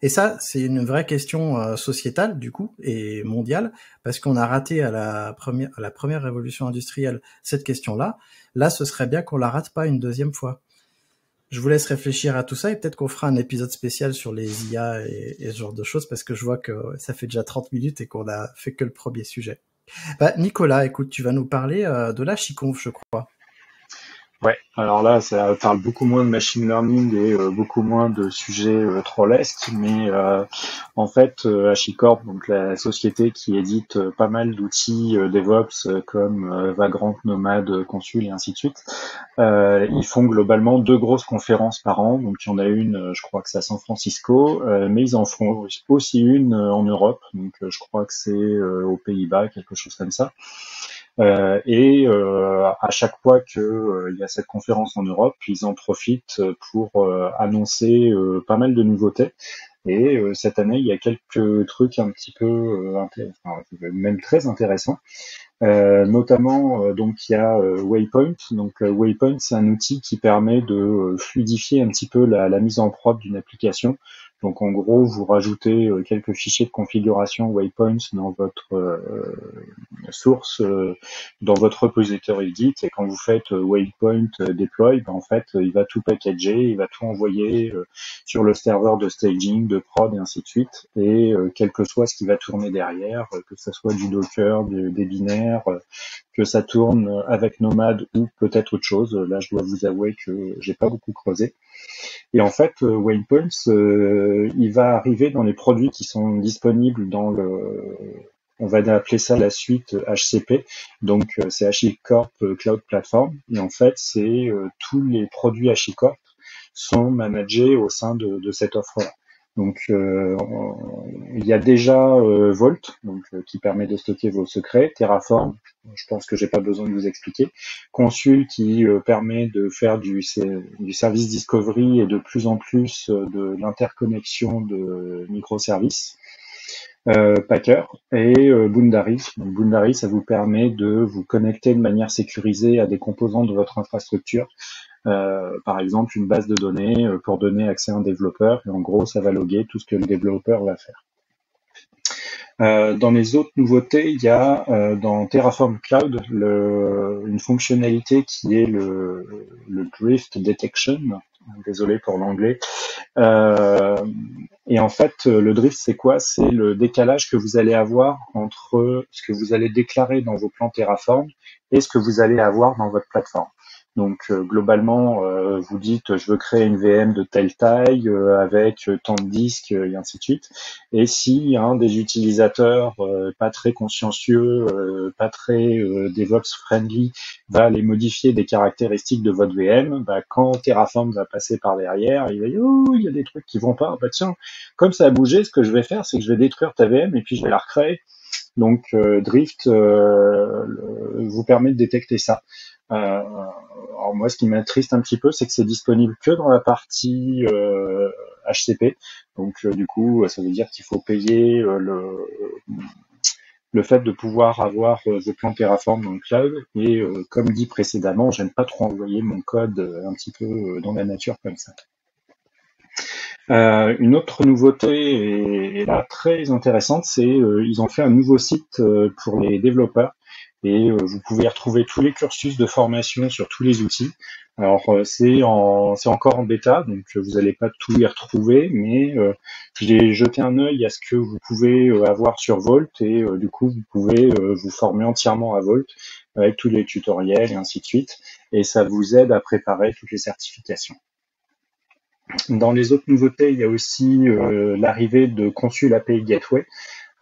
Et ça, c'est une vraie question euh, sociétale, du coup, et mondiale, parce qu'on a raté à la première, à la première révolution industrielle cette question-là. Là, ce serait bien qu'on la rate pas une deuxième fois. Je vous laisse réfléchir à tout ça, et peut-être qu'on fera un épisode spécial sur les I A et, et ce genre de choses, parce que je vois que ça fait déjà trente minutes et qu'on a fait que le premier sujet. Bah, Nicolas, écoute, tu vas nous parler euh, de la chiconf, je crois. Ouais, alors là, ça parle beaucoup moins de machine learning et euh, beaucoup moins de sujets euh, trollesques, mais euh, en fait, euh, HashiCorp, donc la société qui édite euh, pas mal d'outils euh, DevOps euh, comme euh, Vagrant, Nomad, Consul et ainsi de suite, euh, ils font globalement deux grosses conférences par an. Donc il y en a une, euh, je crois que c'est à San Francisco, euh, mais ils en font aussi une euh, en Europe, donc euh, je crois que c'est euh, aux Pays-Bas, quelque chose comme ça. Euh, et euh, à chaque fois que euh, il y a cette conférence en Europe, ils en profitent pour euh, annoncer euh, pas mal de nouveautés. Et euh, cette année, il y a quelques trucs un petit peu, euh, intér- enfin, même très intéressants. Euh, notamment, euh, donc il y a euh, Waypoint. Donc euh, Waypoint, c'est un outil qui permet de euh, fluidifier un petit peu la, la mise en prod d'une application. Donc en gros, vous rajoutez euh, quelques fichiers de configuration waypoints dans votre euh, source, euh, dans votre repository Git, et quand vous faites euh, waypoint euh, deploy, ben, en fait, euh, il va tout packager, il va tout envoyer euh, sur le serveur de staging, de prod, et ainsi de suite, et euh, quel que soit ce qui va tourner derrière, euh, que ce soit du Docker, de, des binaires, euh, que ça tourne avec Nomad ou peut-être autre chose. Là, je dois vous avouer que j'ai pas beaucoup creusé. Et en fait, euh, Waypoint, euh, il va arriver dans les produits qui sont disponibles dans le, on va appeler ça la suite H C P. Donc, euh, c'est HashiCorp Cloud Platform. Et en fait, c'est euh, tous les produits HashiCorp sont managés au sein de, de cette offre-là. Donc, euh, il y a déjà euh, Vault, donc euh, qui permet de stocker vos secrets, Terraform, je pense que j'ai pas besoin de vous expliquer, Consul qui euh, permet de faire du, du service discovery et de plus en plus euh, de l'interconnexion de microservices. euh, Packer et euh, Boundary. Donc, Boundary, ça vous permet de vous connecter de manière sécurisée à des composants de votre infrastructure, euh, par exemple une base de données euh, pour donner accès à un développeur, et en gros ça va loguer tout ce que le développeur va faire. Euh, dans les autres nouveautés, il y a euh, dans Terraform Cloud le, une fonctionnalité qui est le, le drift detection. Désolé pour l'anglais. Euh, et en fait, le drift, c'est quoi? C'est le décalage que vous allez avoir entre ce que vous allez déclarer dans vos plans Terraform et ce que vous allez avoir dans votre plateforme. Donc, euh, globalement, euh, vous dites, je veux créer une V M de telle taille, euh, avec tant de disques, euh, et ainsi de suite. Et si un hein, des utilisateurs euh, pas très consciencieux, euh, pas très euh, DevOps friendly, va aller modifier des caractéristiques de votre V M, bah, quand Terraform va passer par derrière, il va dire, oh, il y a des trucs qui vont pas. Bah, tiens, comme ça a bougé, ce que je vais faire, c'est que je vais détruire ta V M et puis je vais la recréer. Donc, euh, Drift euh, vous permet de détecter ça. Euh, alors moi, ce qui m'attriste un petit peu, c'est que c'est disponible que dans la partie euh, H C P. Donc, euh, du coup, ça veut dire qu'il faut payer euh, le, le fait de pouvoir avoir euh, le plan Terraform dans le cloud. Et euh, comme dit précédemment, j'aime pas trop envoyer mon code euh, un petit peu euh, dans la nature comme ça. Euh, une autre nouveauté, et, et là très intéressante, c'est euh, ils ont fait un nouveau site euh, pour les développeurs. Et vous pouvez retrouver tous les cursus de formation sur tous les outils. Alors c'est en, c'est encore en bêta, donc vous n'allez pas tout y retrouver, mais euh, j'ai jeté un œil à ce que vous pouvez avoir sur Vault, et euh, du coup vous pouvez euh, vous former entièrement à Vault avec tous les tutoriels et ainsi de suite, et ça vous aide à préparer toutes les certifications. Dans les autres nouveautés, il y a aussi euh, l'arrivée de Consul A P I Gateway.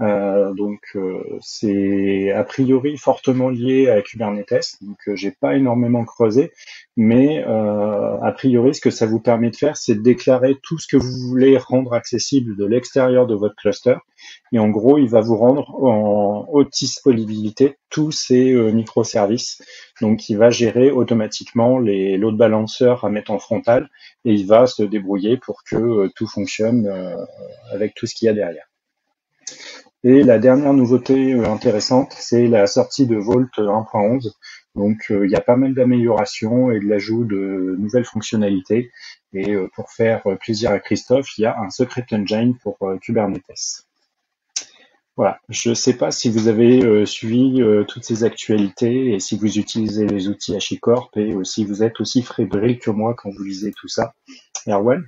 Euh, donc euh, c'est a priori fortement lié à Kubernetes, donc euh, j'ai pas énormément creusé, mais euh, a priori ce que ça vous permet de faire, c'est de déclarer tout ce que vous voulez rendre accessible de l'extérieur de votre cluster, et en gros il va vous rendre en haute disponibilité tous ces euh, microservices. Donc il va gérer automatiquement les load balancers à mettre en frontal, et il va se débrouiller pour que euh, tout fonctionne euh, avec tout ce qu'il y a derrière. Et la dernière nouveauté intéressante, c'est la sortie de Vault un point onze. Donc, il y a pas mal d'améliorations et de l'ajout de nouvelles fonctionnalités. Et pour faire plaisir à Christophe, il y a un Secret Engine pour Kubernetes. Voilà, je ne sais pas si vous avez suivi toutes ces actualités et si vous utilisez les outils HashiCorp et si vous êtes aussi fébrile que moi quand vous lisez tout ça. Erwan ?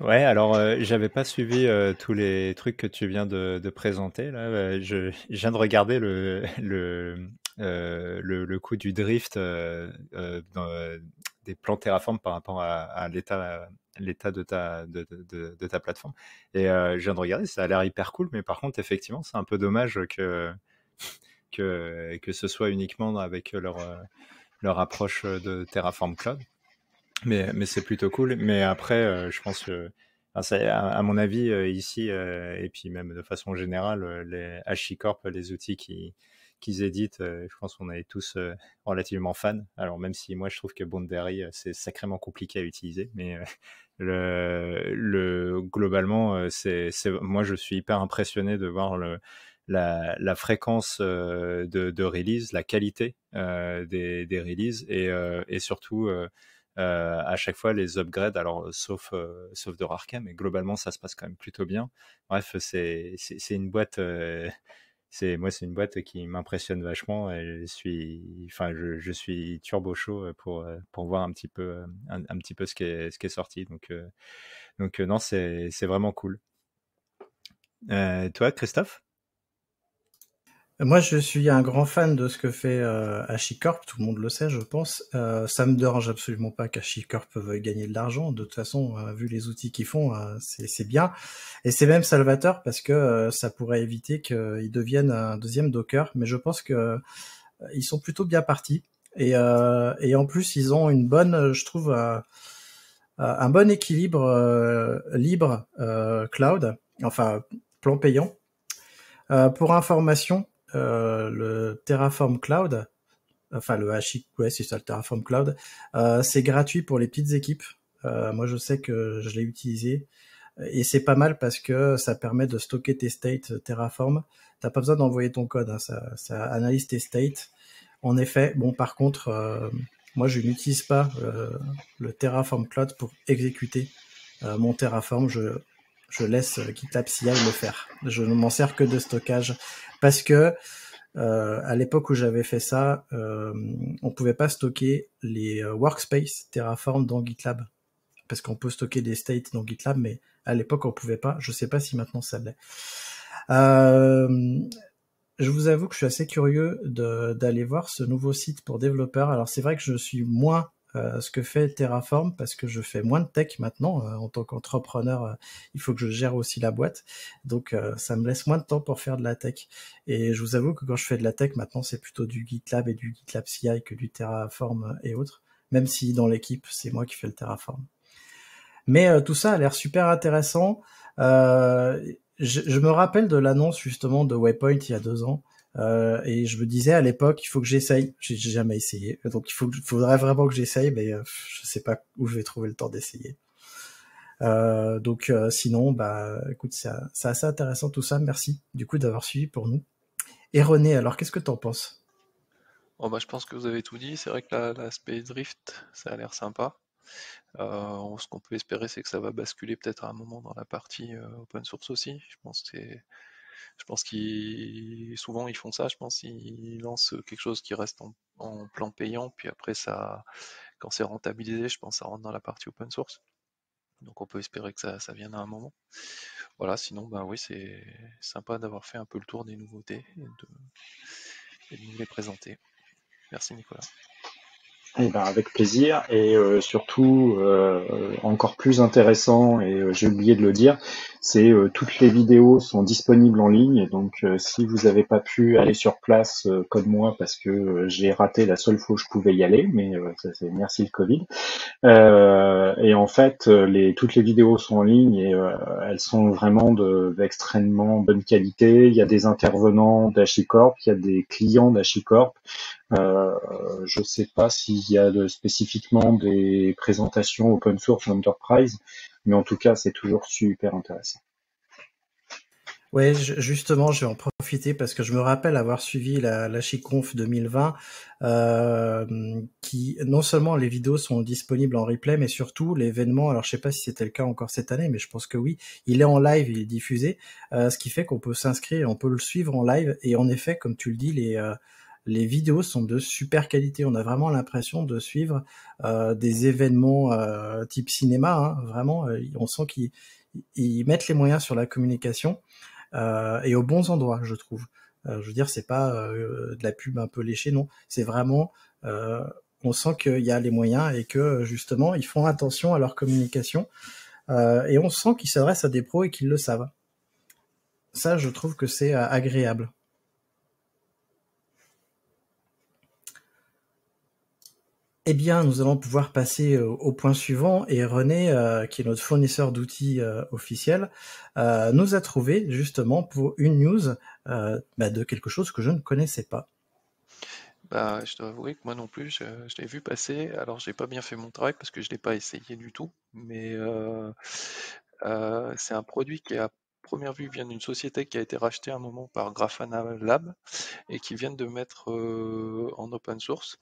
Ouais, alors euh, j'avais pas suivi euh, tous les trucs que tu viens de, de présenter là. Euh, je, je viens de regarder le le euh, le, le coût du drift euh, euh, dans, euh, des plans Terraform par rapport à, à l'état l'état de ta de, de, de ta plateforme. Et euh, je viens de regarder, ça a l'air hyper cool, mais par contre effectivement c'est un peu dommage que que que ce soit uniquement avec leur leur approche de Terraform Cloud. Mais, mais c'est plutôt cool. Mais après, euh, je pense que, enfin, à, à mon avis, euh, ici, euh, et puis même de façon générale, euh, les HashiCorp, les outils qu'ils qui éditent, euh, je pense qu'on est tous euh, relativement fans. Alors même si moi, je trouve que Boundary, euh, c'est sacrément compliqué à utiliser. Mais euh, le, le, globalement, euh, c'est, c'est, moi, je suis hyper impressionné de voir le... La, la fréquence euh, de, de release, la qualité euh, des, des releases et, euh, et surtout euh, euh, à chaque fois les upgrades, alors sauf, euh, sauf de rares cas, mais globalement ça se passe quand même plutôt bien. Bref, c'est, c'est, c'est une boîte, euh, c'est, moi c'est une boîte qui m'impressionne vachement et je suis, enfin, je, je suis turbo chaud pour, pour voir un petit peu, un, un petit peu ce, qui est, ce qui est sorti. Donc, euh, donc non, c'est, c'est vraiment cool. Euh, toi, Christophe ? Moi, je suis un grand fan de ce que fait euh, HashiCorp, tout le monde le sait, je pense. Euh, ça me dérange absolument pas qu'HashiCorp veuille gagner de l'argent. De toute façon, euh, vu les outils qu'ils font, euh, c'est, c'est bien. Et c'est même salvateur parce que euh, ça pourrait éviter qu'ils deviennent un deuxième Docker. Mais je pense que euh, ils sont plutôt bien partis. Et, euh, et en plus, ils ont une bonne, je trouve, euh, un bon équilibre euh, libre euh, cloud, enfin plan payant. Euh, pour information. Euh, le Terraform Cloud, enfin le Hashi, ouais c'est ça le Terraform Cloud, euh, c'est gratuit pour les petites équipes. Euh, moi je sais que je l'ai utilisé Et c'est pas mal parce que ça permet de stocker tes states Terraform. T'as pas besoin d'envoyer ton code, hein, ça, ça analyse tes states. En effet, bon, par contre, euh, moi, je n'utilise pas euh, le Terraform Cloud pour exécuter euh, mon Terraform. Je, je laisse GitLab C I le faire. Je ne m'en sers que de stockage parce que Euh, à l'époque où j'avais fait ça, euh, on pouvait pas stocker les workspace Terraform dans GitLab parce qu'on peut stocker des states dans GitLab, mais à l'époque on pouvait pas. Je sais pas si maintenant ça l'est. Euh, je vous avoue que je suis assez curieux d'aller voir ce nouveau site pour développeurs. Alors c'est vrai que je suis moins euh, ce que fait Terraform parce que je fais moins de tech maintenant euh, en tant qu'entrepreneur. Euh, il faut que je gère aussi la boîte, donc euh, ça me laisse moins de temps pour faire de la tech. Et je vous avoue que quand je fais de la tech maintenant, c'est plutôt du GitLab et du GitLab C I que du Terraform et autres. Même si dans l'équipe, c'est moi qui fais le Terraform. Mais euh, tout ça a l'air super intéressant. Euh, je, je me rappelle de l'annonce justement de Waypoint il y a deux ans. Euh, et je me disais à l'époque, il faut que j'essaye. J'ai jamais essayé, donc il faut, faudrait vraiment que j'essaye, mais euh, je sais pas où je vais trouver le temps d'essayer. Euh, donc euh, sinon, bah, écoute, c'est assez intéressant tout ça. Merci du coup d'avoir suivi pour nous. Et René, alors qu'est-ce que t'en penses? Oh, bah, je pense que vous avez tout dit. C'est vrai que l'aspect drift, ça a l'air sympa. Euh, ce qu'on peut espérer, c'est que ça va basculer peut-être à un moment dans la partie euh, open source aussi. Je pense que c'est... Je pense qu'ils souvent ils font ça, je pense qu'ils lancent quelque chose qui reste en, en plan payant, puis après ça, quand c'est rentabilisé, je pense que ça rentre dans la partie open source. Donc on peut espérer que ça, ça vienne à un moment. Voilà, sinon ben oui, c'est sympa d'avoir fait un peu le tour des nouveautés et de, et de nous les présenter. Merci Nicolas. Eh ben avec plaisir, et euh, surtout euh, encore plus intéressant, et euh, j'ai oublié de le dire, c'est euh, toutes les vidéos sont disponibles en ligne, donc euh, si vous n'avez pas pu aller sur place euh, comme moi parce que euh, j'ai raté la seule fois où je pouvais y aller, mais euh, ça c'est merci le Covid, euh, et en fait les, toutes les vidéos sont en ligne et euh, elles sont vraiment d'extrêmement de, bonne qualité. Il y a des intervenants d'HashiCorp, il y a des clients d'HashiCorp. Euh, je sais pas s'il y a de, spécifiquement des présentations open source enterprise, mais en tout cas, c'est toujours super intéressant. Ouais, justement, je vais en profiter parce que je me rappelle avoir suivi la, la HashiCorp deux mille vingt, euh, qui non seulement les vidéos sont disponibles en replay, mais surtout l'événement. Alors, je sais pas si c'était le cas encore cette année, mais je pense que oui. Il est en live, il est diffusé, euh, ce qui fait qu'on peut s'inscrire, on peut le suivre en live. Et en effet, comme tu le dis, les euh, les vidéos sont de super qualité. On a vraiment l'impression de suivre euh, des événements euh, type cinéma. Hein, vraiment, euh, on sent qu'ils ils mettent les moyens sur la communication euh, et aux bons endroits, je trouve. Euh, je veux dire, c'est pas euh, de la pub un peu léchée, non. C'est vraiment, euh, on sent qu'il y a les moyens et que justement, ils font attention à leur communication. Euh, et on sent qu'ils s'adressent à des pros et qu'ils le savent. Ça, je trouve que c'est euh, agréable. Eh bien, nous allons pouvoir passer au, au point suivant. Et René, euh, qui est notre fournisseur d'outils euh, officiel, euh, nous a trouvé justement pour une news euh, bah, de quelque chose que je ne connaissais pas. Bah, je dois avouer que moi non plus, je, je l'ai vu passer. Alors, j'ai pas bien fait mon travail parce que je l'ai pas essayé du tout. Mais euh, euh, c'est un produit qui est à première vue vient d'une société qui a été rachetée à un moment par Grafana Labs et qui viennent de mettre euh, en open source.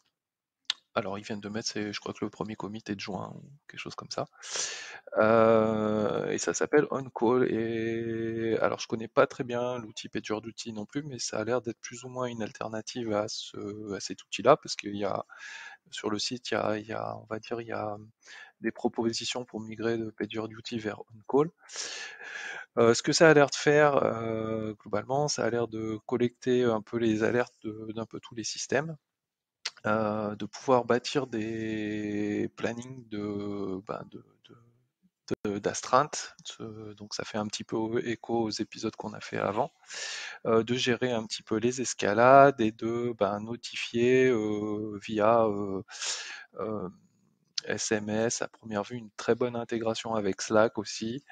Alors ils viennent de mettre, je crois que le premier commit est de juin ou quelque chose comme ça. Euh, et ça s'appelle On-Call. Et alors je connais pas très bien l'outil PagerDuty non plus, mais ça a l'air d'être plus ou moins une alternative à, ce, à cet outil-là, parce qu'il y a sur le site, il y a, il y a, on va dire, il y a des propositions pour migrer de PagerDuty vers On-Call. Euh, ce que ça a l'air de faire euh, globalement, ça a l'air de collecter un peu les alertes d'un peu tous les systèmes. Euh, de pouvoir bâtir des plannings de, ben de, de, de, d'astreinte, donc ça fait un petit peu écho aux épisodes qu'on a fait avant, euh, de gérer un petit peu les escalades et de ben, notifier euh, via euh, euh, S M S, à première vue, une très bonne intégration avec Slack aussi,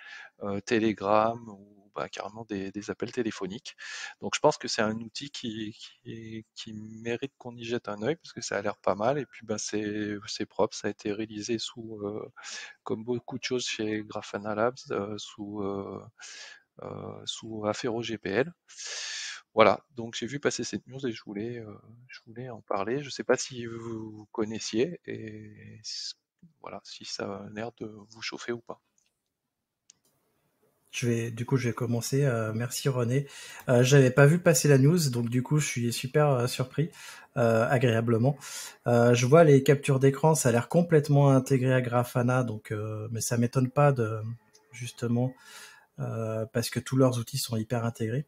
euh, Telegram ou bah, carrément des, des appels téléphoniques. Donc je pense que c'est un outil qui, qui, qui mérite qu'on y jette un œil parce que ça a l'air pas mal et puis bah, c'est propre, ça a été réalisé sous, euh, comme beaucoup de choses chez Grafana Labs, euh, sous, euh, euh, sous Affero G P L. Voilà, donc j'ai vu passer cette news et je voulais, euh, je voulais en parler. Je ne sais pas si vous, vous connaissiez et voilà, si ça a l'air de vous chauffer ou pas. Je vais, du coup, je vais commencer. Euh, merci René. Euh, j'avais pas vu passer la news, donc du coup, je suis super euh, surpris, euh, agréablement. Euh, je vois les captures d'écran, ça a l'air complètement intégré à Grafana, donc, euh, mais ça m'étonne pas de, justement, euh, parce que tous leurs outils sont hyper intégrés.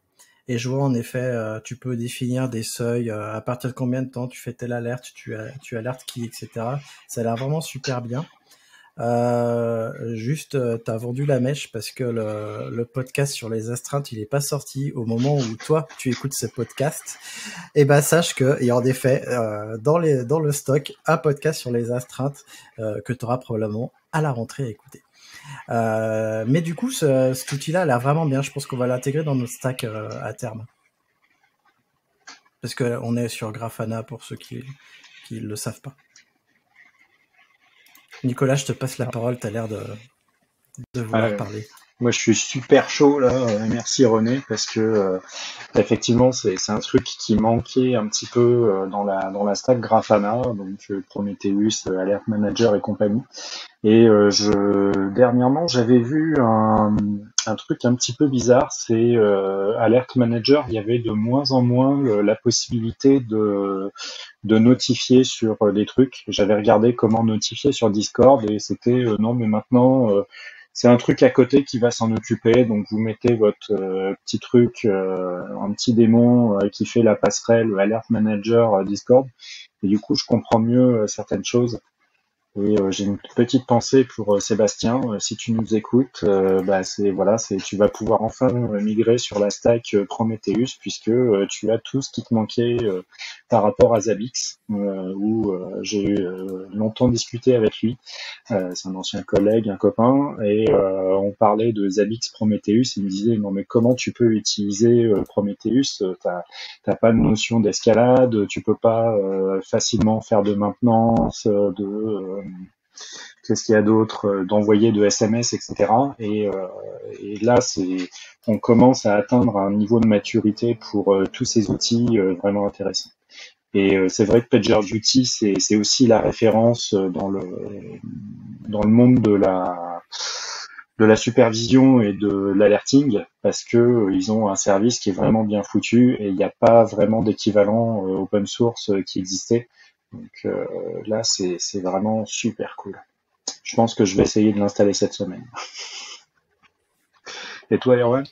Et je vois en effet, euh, tu peux définir des seuils, euh, à partir de combien de temps tu fais telle alerte, tu, tu alertes qui, et cetera. Ça a l'air vraiment super bien. Euh, juste, euh, t'as vendu la mèche parce que le, le podcast sur les astreintes, il est pas sorti au moment où toi, tu écoutes ce podcast. Et ben, sache que, et en effet, euh, dans les, dans le stock, un podcast sur les astreintes, euh, que t'auras probablement à la rentrée à écouter. Euh, mais du coup, ce, cet outil-là, elle a vraiment bien. Je pense qu'on va l'intégrer dans notre stack euh, à terme. Parce qu'on est sur Grafana pour ceux qui ne le savent pas. Nicolas, je te passe la parole, tu as l'air de, de vouloir ah, parler. Moi, je suis super chaud, là. Merci René, parce que euh, effectivement, c'est un truc qui manquait un petit peu euh, dans, la, dans la stack Grafana, donc euh, Prometheus, euh, Alert Manager et compagnie. Et euh, je, dernièrement, j'avais vu un, un truc un petit peu bizarre, c'est euh, Alert Manager, il y avait de moins en moins le, la possibilité de, de notifier sur euh, des trucs. J'avais regardé comment notifier sur Discord et c'était euh, non, mais maintenant, euh, c'est un truc à côté qui va s'en occuper. Donc, vous mettez votre euh, petit truc, euh, un petit démon euh, qui fait la passerelle Alert Manager euh, Discord. Et du coup, je comprends mieux euh, certaines choses. Et euh, j'ai une petite pensée pour euh, Sébastien. Euh, si tu nous écoutes, euh, bah, c'est voilà, c'est tu vas pouvoir enfin euh, migrer sur la stack euh, Prometheus puisque euh, tu as tout ce qui te manquait euh, par rapport à Zabbix, euh, où euh, j'ai eu euh, longtemps discuté avec lui. Euh, c'est un ancien collègue, un copain, et euh, on parlait de Zabbix Prometheus. Il me disait non mais comment tu peux utiliser euh, Prometheus? T'as t'as pas de notion d'escalade, tu peux pas euh, facilement faire de maintenance, de euh, qu'est-ce qu'il y a d'autre, d'envoyer de S M S, et cetera. Et, euh, et là, c'est, on commence à atteindre un niveau de maturité pour euh, tous ces outils euh, vraiment intéressants. Et euh, c'est vrai que PagerDuty, c'est, c'est aussi la référence dans le, dans le monde de la, de la supervision et de l'alerting, parce que euh, ils ont un service qui est vraiment bien foutu et il n'y a pas vraiment d'équivalent euh, open source euh, qui existait. Donc euh, là, c'est vraiment super cool. Je pense que je vais essayer de l'installer cette semaine. Et toi, Erwan ?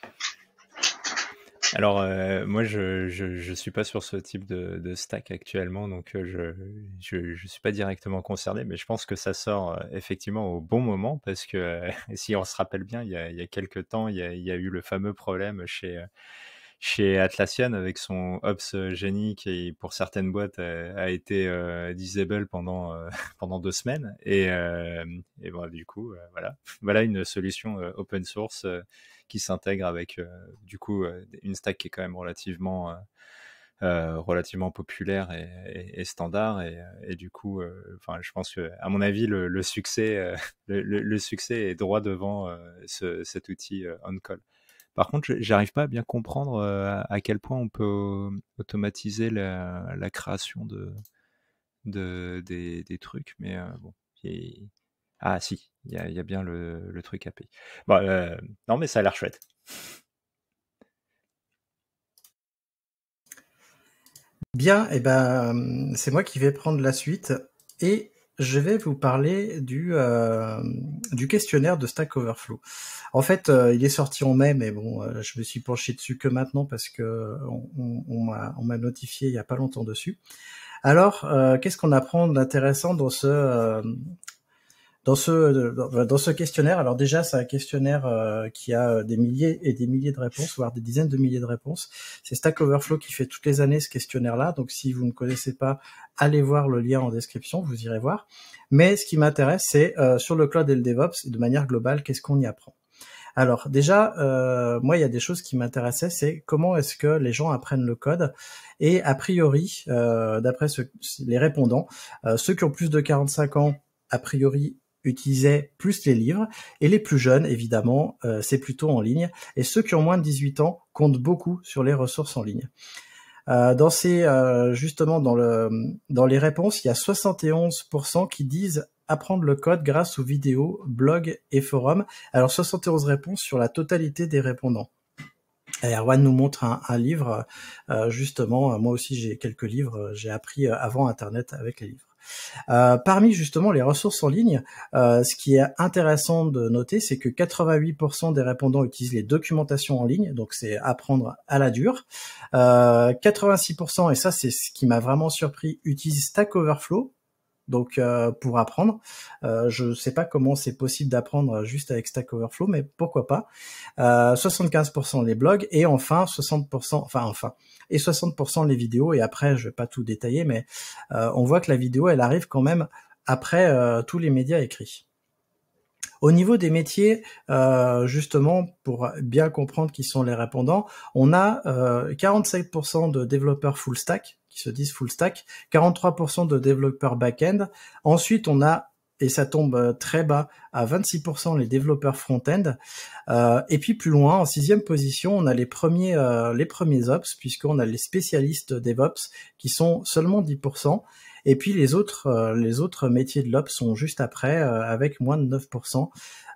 Alors, euh, moi, je, je, je suis pas sur ce type de, de stack actuellement, donc euh, je, je, je suis pas directement concerné, mais je pense que ça sort euh, effectivement au bon moment, parce que euh, si on se rappelle bien, il y a, il y a quelques temps, il y a, il y a eu le fameux problème chez... Euh, chez Atlassian avec son Ops Genie qui pour certaines boîtes a, a été euh, disable pendant euh, pendant deux semaines et, euh, et bon, du coup euh, voilà voilà une solution euh, open source euh, qui s'intègre avec euh, du coup euh, une stack qui est quand même relativement euh, euh, relativement populaire et, et, et standard et, et du coup euh, enfin je pense que à mon avis le, le succès euh, le, le, le succès est droit devant euh, ce, cet outil euh, on-call. Par contre, j'arrive pas à bien comprendre à quel point on peut automatiser la, la création de, de, des, des trucs, mais bon. Et... Ah si, il y, y a bien le, le truc A P I. Bon, euh, non, mais ça a l'air chouette. Bien, et ben c'est moi qui vais prendre la suite et je vais vous parler du, euh, du questionnaire de Stack Overflow. En fait, euh, il est sorti en mai, mais bon, euh, je me suis penché dessus que maintenant parce que on, on, on m'a notifié il n'y a pas longtemps dessus. Alors, euh, qu'est-ce qu'on apprend d'intéressant dans ce, euh, Dans ce, dans, dans ce questionnaire, alors déjà, c'est un questionnaire euh, qui a des milliers et des milliers de réponses, voire des dizaines de milliers de réponses. C'est Stack Overflow qui fait toutes les années ce questionnaire-là. Donc, si vous ne connaissez pas, allez voir le lien en description, vous irez voir. Mais ce qui m'intéresse, c'est euh, sur le cloud et le DevOps, de manière globale, qu'est-ce qu'on y apprend? Alors déjà, euh, moi, il y a des choses qui m'intéressaient, c'est comment est-ce que les gens apprennent le code. Et a priori, euh, d'après les répondants, euh, ceux qui ont plus de quarante-cinq ans, a priori, utilisaient plus les livres. Et les plus jeunes, évidemment, euh, c'est plutôt en ligne. Et ceux qui ont moins de dix-huit ans comptent beaucoup sur les ressources en ligne. Euh, dans ces, euh, justement, dans, le, dans les réponses, il y a soixante et onze pour cent qui disent apprendre le code grâce aux vidéos, blogs et forums. Alors, soixante et onze réponses sur la totalité des répondants. Et Erwan nous montre un, un livre, euh, justement. Moi aussi, j'ai quelques livres. J'ai appris avant Internet avec les livres. Euh, parmi, justement, les ressources en ligne, euh, ce qui est intéressant de noter, c'est que quatre-vingt-huit pour cent des répondants utilisent les documentations en ligne, donc c'est apprendre à la dure. Euh, quatre-vingt-six pour cent, et ça, c'est ce qui m'a vraiment surpris, utilisent Stack Overflow. Donc euh, pour apprendre, euh, je sais pas comment c'est possible d'apprendre juste avec Stack Overflow, mais pourquoi pas. Euh, soixante-quinze pour cent les blogs et enfin soixante pour cent, enfin enfin et soixante pour cent les vidéos. Et après, je vais pas tout détailler, mais euh, on voit que la vidéo, elle arrive quand même après euh, tous les médias écrits. Au niveau des métiers, euh, justement, pour bien comprendre qui sont les répondants, on a euh, quarante-sept pour cent de développeurs full stack qui se disent full stack, quarante-trois pour cent de développeurs back-end. Ensuite, on a, et ça tombe très bas, à vingt-six pour cent les développeurs front-end. Euh, et puis plus loin, en sixième position, on a les premiers, euh, les premiers ops, puisqu'on a les spécialistes DevOps qui sont seulement dix pour cent. Et puis les autres, euh, les autres métiers de l'Ops sont juste après, euh, avec moins de neuf pour cent.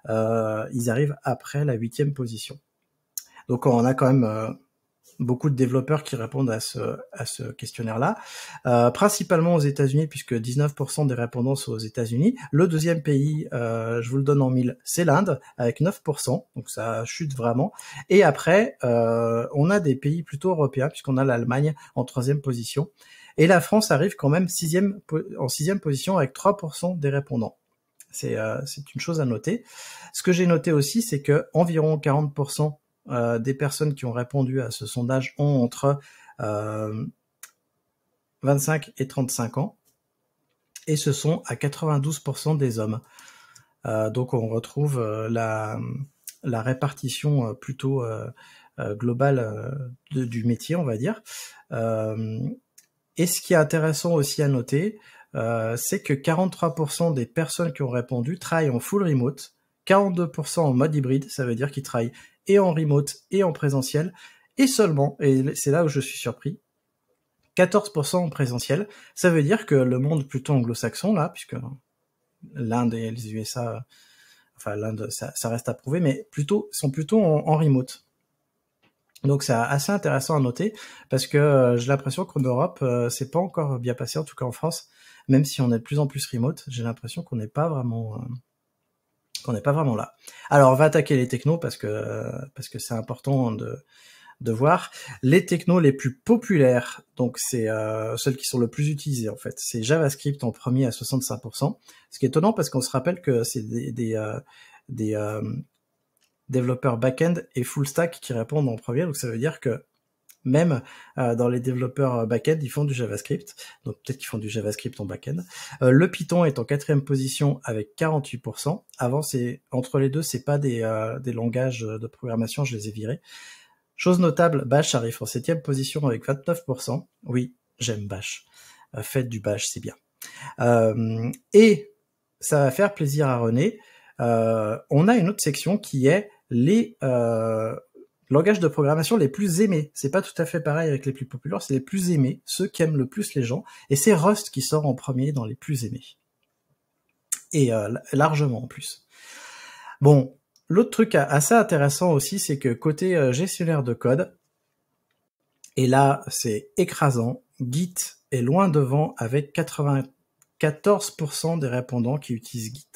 Euh, ils arrivent après la huitième position. Donc on a quand même euh, beaucoup de développeurs qui répondent à ce, à ce questionnaire-là, euh, principalement aux États-Unis, puisque dix-neuf pour cent des répondants sont aux États-Unis. Le deuxième pays, euh, je vous le donne en mille, c'est l'Inde, avec neuf pour cent, donc ça chute vraiment. Et après, euh, on a des pays plutôt européens, puisqu'on a l'Allemagne en troisième position. Et la France arrive quand même sixième, en sixième position avec trois pour cent des répondants. C'est euh, c'est une chose à noter. Ce que j'ai noté aussi, c'est que environ quarante pour cent euh, des personnes qui ont répondu à ce sondage ont entre euh, vingt-cinq et trente-cinq ans. Et ce sont à quatre-vingt-douze pour cent des hommes. Euh, donc on retrouve euh, la, la répartition euh, plutôt euh, euh, globale euh, de, du métier, on va dire. Euh, Et ce qui est intéressant aussi à noter, euh, c'est que quarante-trois pour cent des personnes qui ont répondu travaillent en full remote, quarante-deux pour cent en mode hybride, ça veut dire qu'ils travaillent et en remote et en présentiel, et seulement, et c'est là où je suis surpris, quatorze pour cent en présentiel, ça veut dire que le monde plutôt anglo-saxon, là, puisque l'Inde et les U S A, enfin l'Inde, ça, ça reste à prouver, mais plutôt sont plutôt en, en remote. Donc c'est assez intéressant à noter parce que euh, j'ai l'impression qu'en Europe, euh, c'est pas encore bien passé, en tout cas en France, même si on est de plus en plus remote, j'ai l'impression qu'on n'est pas vraiment euh, qu'on n'est pas vraiment là. Alors on va attaquer les technos parce que euh, parce que c'est important de de voir les technos les plus populaires. Donc c'est euh, celles qui sont le plus utilisées en fait. C'est JavaScript en premier à soixante-cinq pour cent, ce qui est étonnant parce qu'on se rappelle que c'est des des euh, des euh, développeurs back-end et full stack qui répondent en premier, donc ça veut dire que même euh, dans les développeurs back-end, ils font du JavaScript, donc peut-être qu'ils font du JavaScript en back-end. Euh, le Python est en quatrième position avec quarante-huit pour cent. Avant, c'est entre les deux, c'est pas des, euh, des langages de programmation, je les ai virés. Chose notable, Bash arrive en septième position avec vingt-neuf pour cent. Oui, j'aime Bash. Euh, faites du Bash, c'est bien. Euh, et ça va faire plaisir à René. Euh, on a une autre section qui est les euh, langages de programmation les plus aimés. C'est pas tout à fait pareil avec les plus populaires, c'est les plus aimés, ceux qui aiment le plus les gens. Et c'est Rust qui sort en premier dans les plus aimés. Et euh, largement en plus. Bon, l'autre truc assez intéressant aussi, c'est que côté euh, gestionnaire de code, et là c'est écrasant, Git est loin devant avec quatre-vingt-quatorze pour cent des répondants qui utilisent Git.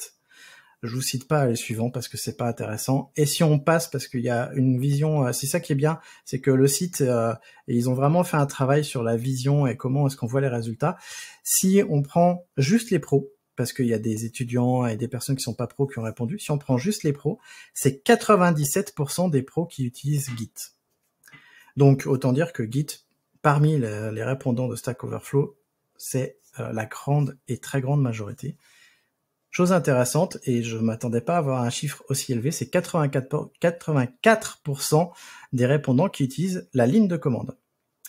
Je vous cite pas les suivants parce que c'est pas intéressant. Et si on passe, parce qu'il y a une vision, c'est ça qui est bien, c'est que le site, euh, ils ont vraiment fait un travail sur la vision et comment est-ce qu'on voit les résultats. Si on prend juste les pros, parce qu'il y a des étudiants et des personnes qui sont pas pros qui ont répondu. Si on prend juste les pros, c'est quatre-vingt-dix-sept pour cent des pros qui utilisent Git. Donc, autant dire que Git, parmi le, les répondants de Stack Overflow, c'est euh, la grande et très grande majorité. Chose intéressante, et je ne m'attendais pas à avoir un chiffre aussi élevé, c'est quatre-vingt-quatre pour cent des répondants qui utilisent la ligne de commande.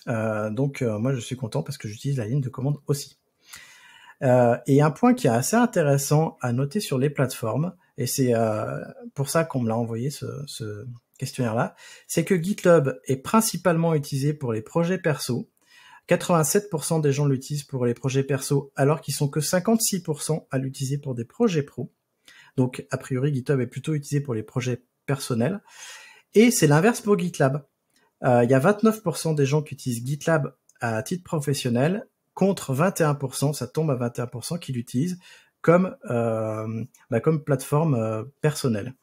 Euh, donc, euh, moi, je suis content parce que j'utilise la ligne de commande aussi. Euh, et un point qui est assez intéressant à noter sur les plateformes, et c'est euh, pour ça qu'on me l'a envoyé ce, ce questionnaire-là, c'est que GitLab est principalement utilisé pour les projets perso. quatre-vingt-sept pour cent des gens l'utilisent pour les projets perso, alors qu'ils sont que cinquante-six pour cent à l'utiliser pour des projets pro. Donc, a priori, GitHub est plutôt utilisé pour les projets personnels. Et c'est l'inverse pour GitLab. Euh, il y a vingt-neuf pour cent des gens qui utilisent GitLab à titre professionnel, contre vingt et un pour cent, ça tombe à vingt et un pour cent qui l'utilisent comme, euh, bah, comme plateforme euh, personnelle.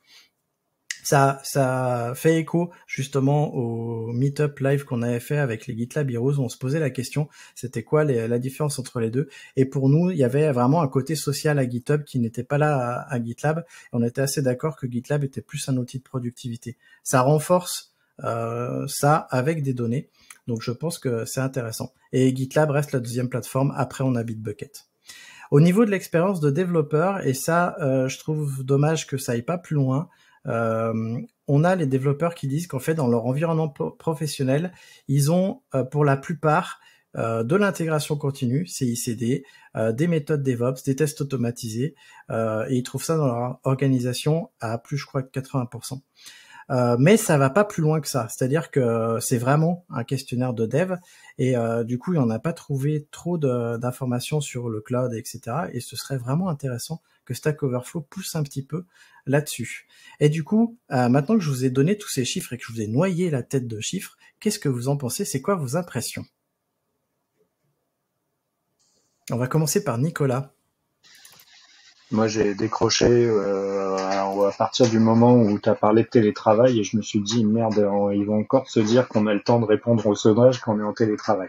Ça, ça fait écho justement au meet-up live qu'on avait fait avec les GitLab Heroes où on se posait la question, c'était quoi les, la différence entre les deux. Et pour nous, il y avait vraiment un côté social à GitHub qui n'était pas là à, à GitLab. On était assez d'accord que GitLab était plus un outil de productivité. Ça renforce euh, ça avec des données. Donc je pense que c'est intéressant. Et GitLab reste la deuxième plateforme. Après, on a Bitbucket. Au niveau de l'expérience de développeur, et ça, euh, je trouve dommage que ça aille pas plus loin, Euh, on a les développeurs qui disent qu'en fait dans leur environnement professionnel ils ont euh, pour la plupart euh, de l'intégration continue, C I C D, euh, des méthodes DevOps, des tests automatisés euh, et ils trouvent ça dans leur organisation à plus je crois que quatre-vingts pour cent. Euh, mais ça va pas plus loin que ça, c'est-à-dire que c'est vraiment un questionnaire de dev et euh, du coup on n'a pas trouvé trop d'informations sur le cloud, et cetera. Et ce serait vraiment intéressant que Stack Overflow pousse un petit peu là-dessus. Et du coup, euh, maintenant que je vous ai donné tous ces chiffres et que je vous ai noyé la tête de chiffres, qu'est-ce que vous en pensez? C'est quoi vos impressions? On va commencer par Nicolas. Moi, j'ai décroché euh, à partir du moment où tu as parlé de télétravail et je me suis dit, merde, ils vont encore se dire qu'on a le temps de répondre au sondage quand on est en télétravail.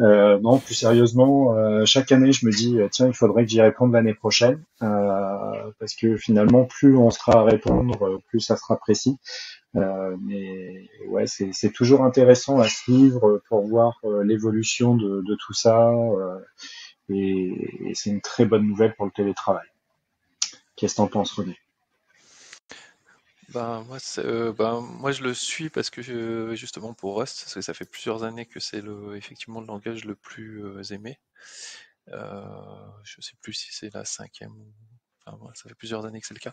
Euh, non, plus sérieusement, euh, chaque année, je me dis, tiens, il faudrait que j'y réponde l'année prochaine, euh, parce que finalement, plus on sera à répondre, plus ça sera précis. Euh, mais ouais, c'est, c'est toujours intéressant à suivre pour voir euh, l'évolution de, de tout ça, euh, et, et c'est une très bonne nouvelle pour le télétravail. Qu'est-ce que t'en penses, René ? Ben, moi, euh, ben, moi je le suis parce que euh, justement pour Rust, parce que ça fait plusieurs années que c'est le, effectivement le langage le plus euh, aimé. Euh, je ne sais plus si c'est la cinquième, enfin, ouais, ça fait plusieurs années que c'est le cas.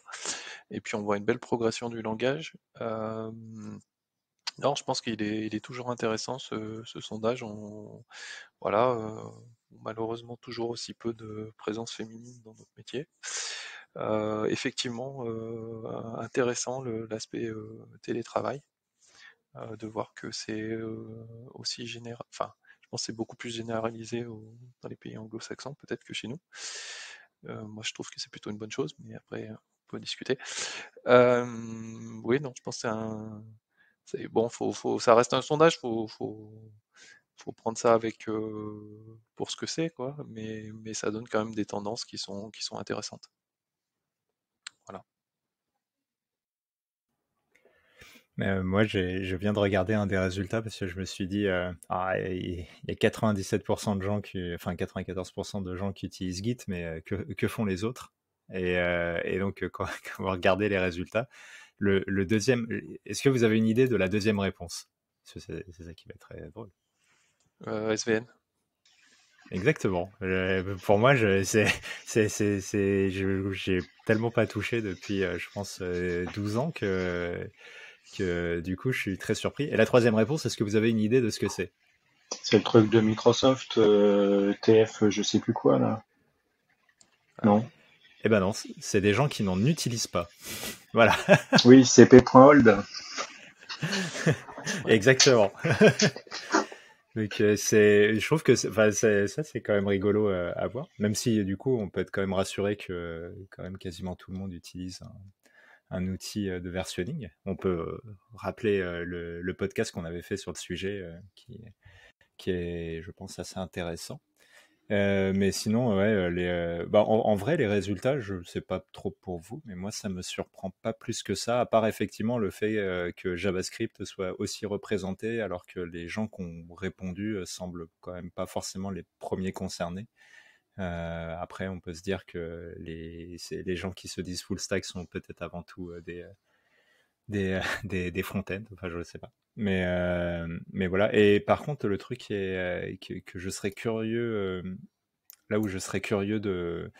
Et puis on voit une belle progression du langage. Euh, non, je pense qu'il est, il est toujours intéressant ce, ce sondage. On, voilà, euh, malheureusement toujours aussi peu de présence féminine dans notre métier. Euh, effectivement euh, intéressant l'aspect euh, télétravail, euh, de voir que c'est euh, aussi général, enfin je pense que c'est beaucoup plus généralisé au, dans les pays anglo-saxons peut-être que chez nous. Euh, moi je trouve que c'est plutôt une bonne chose, mais après on peut discuter. Euh, oui, non, je pense que c'est un c'est bon, faut, faut, ça reste un sondage, faut, faut faut prendre ça avec euh, pour ce que c'est quoi, mais, mais ça donne quand même des tendances qui sont, qui sont intéressantes. Voilà. Euh, moi, je viens de regarder un des résultats parce que je me suis dit, euh, ah, il y a quatre-vingt-dix-sept pour cent de gens qui, enfin quatre-vingt-quatorze pour cent de gens qui utilisent Git, mais euh, que, que font les autres? Et, euh, et donc, quand, quand vous regardez les résultats, le, le deuxième, est-ce que vous avez une idée de la deuxième réponse? C'est ça qui va être très drôle. Euh, S V N. Exactement. Je, pour moi, je, c'est, c'est, c'est, c'est, je, j'ai tellement pas touché depuis, je pense, douze ans que, que du coup, je suis très surpris. Et la troisième réponse, est-ce que vous avez une idée de ce que c'est? C'est le truc de Microsoft, euh, T F, je sais plus quoi, là. Ah. Non. Eh ben non, c'est des gens qui n'en utilisent pas. Voilà. Oui, C P point hold. Exactement. Donc, c'est, je trouve que c'est, enfin, c'est, ça, c'est quand même rigolo euh, à voir, même si du coup, on peut être quand même rassuré que quand même quasiment tout le monde utilise un, un outil de versionning. On peut euh, rappeler euh, le, le podcast qu'on avait fait sur le sujet, euh, qui, qui est, je pense, assez intéressant. Euh, mais sinon, ouais, les, bah, en, en vrai, les résultats, je ne sais pas trop pour vous, mais moi, ça ne me surprend pas plus que ça, à part effectivement le fait euh, que JavaScript soit aussi représenté, alors que les gens qui ont répondu euh, semblent quand même pas forcément les premiers concernés. Euh, après, on peut se dire que les, les gens qui se disent full stack sont peut-être avant tout euh, des... Des, des, des front-end, enfin je ne sais pas. Mais, euh, mais voilà, et par contre le truc est, euh, que, que je serais curieux, euh, là où je serais curieux de,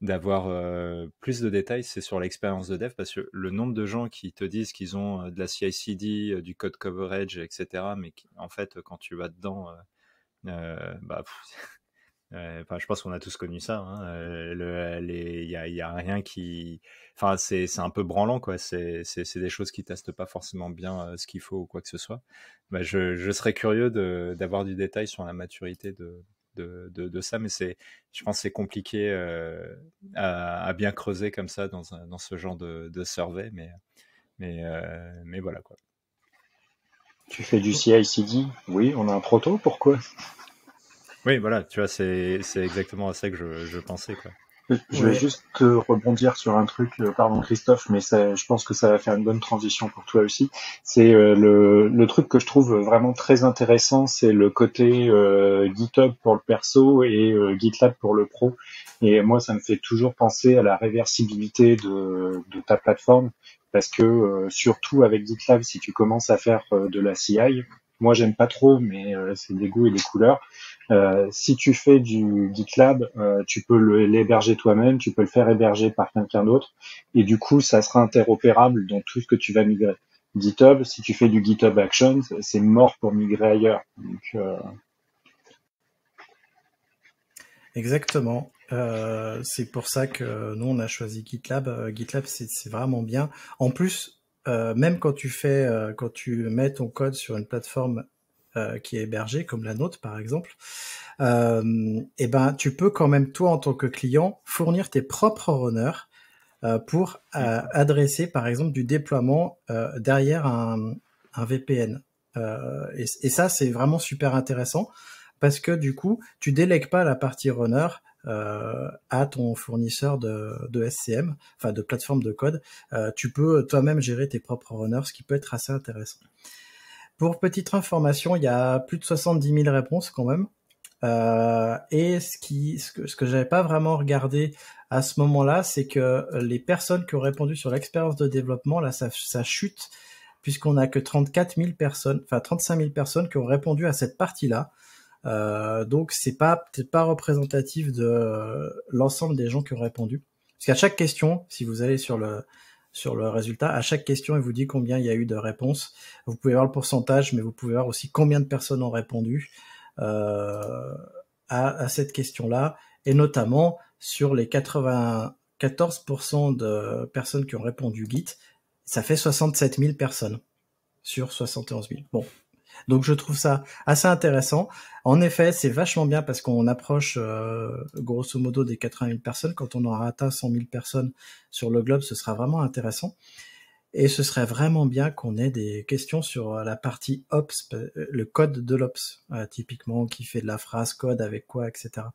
d'avoir euh, plus de détails, c'est sur l'expérience de dev, parce que le nombre de gens qui te disent qu'ils ont de la C I C D, du code coverage, et cetera, mais qui, en fait quand tu vas dedans, euh, euh, bah... Pff, Enfin, je pense qu'on a tous connu ça. Hein. Le, les, y a, y a rien qui. Enfin, c'est, c'est un peu branlant, quoi. C'est, c'est, c'est des choses qui testent pas forcément bien euh, ce qu'il faut ou quoi que ce soit. Bah, je, je serais curieux de, d'avoir du détail sur la maturité de, de, de, de ça, mais c'est, je pense, que c'est compliqué euh, à, à bien creuser comme ça dans, dans ce genre de, de survey, mais, mais, euh, mais voilà, quoi. Tu fais du C I C D ? Oui, on a un proto. Pourquoi ? Oui, voilà, tu vois, c'est, c'est exactement à ça que je, je pensais, quoi. Je vais ouais. juste euh, rebondir sur un truc, euh, pardon Christophe, mais ça, je pense que ça va faire une bonne transition pour toi aussi. C'est euh, le, le truc que je trouve vraiment très intéressant, c'est le côté euh, GitHub pour le perso et euh, GitLab pour le pro. Et moi, ça me fait toujours penser à la réversibilité de, de ta plateforme, parce que euh, surtout avec GitLab, si tu commences à faire euh, de la C I, moi j'aime pas trop, mais euh, c'est des goûts et des couleurs. Euh, si tu fais du GitLab, euh, tu peux le, l'héberger toi-même, tu peux le faire héberger par quelqu'un d'autre, et du coup, ça sera interopérable dans tout ce que tu vas migrer. GitHub, si tu fais du GitHub Actions, c'est mort pour migrer ailleurs. Donc, euh... Exactement. Euh, c'est pour ça que nous, on a choisi GitLab. Euh, GitLab, c'est, c'est vraiment bien. En plus, euh, même quand tu fais, euh, quand tu mets ton code sur une plateforme Euh, qui est hébergé, comme la nôtre par exemple, euh, et ben tu peux quand même toi en tant que client fournir tes propres runners euh, pour euh, adresser par exemple du déploiement euh, derrière un, un V P N. Euh, et, et ça c'est vraiment super intéressant parce que du coup tu délègues pas la partie runner euh, à ton fournisseur de, de S C M, enfin de plateforme de code. Euh, tu peux toi-même gérer tes propres runners, ce qui peut être assez intéressant. Pour petite information, il y a plus de soixante-dix mille réponses quand même. Euh, et ce qui, ce que, ce que j'avais pas vraiment regardé à ce moment-là, c'est que les personnes qui ont répondu sur l'expérience de développement, là, ça, ça chute, puisqu'on a que trente-quatre mille personnes, enfin trente-cinq mille personnes qui ont répondu à cette partie-là. Euh, donc c'est pas, peut-être pas représentatif de l'ensemble des gens qui ont répondu. Parce qu'à chaque question, si vous allez sur le sur le résultat, à chaque question, il vous dit combien il y a eu de réponses. Vous pouvez voir le pourcentage, mais vous pouvez voir aussi combien de personnes ont répondu euh, à, à cette question-là. Et notamment, sur les quatre-vingt-quatorze pour cent de personnes qui ont répondu Git, ça fait soixante-sept mille personnes sur soixante et onze mille. Bon. Donc, je trouve ça assez intéressant. En effet, c'est vachement bien parce qu'on approche euh, grosso modo des quatre-vingt mille personnes. Quand on aura atteint cent mille personnes sur le globe, ce sera vraiment intéressant. Et ce serait vraiment bien qu'on ait des questions sur la partie Ops, le code de l'Ops, euh, typiquement, qui fait de la phrase code avec quoi, et cetera.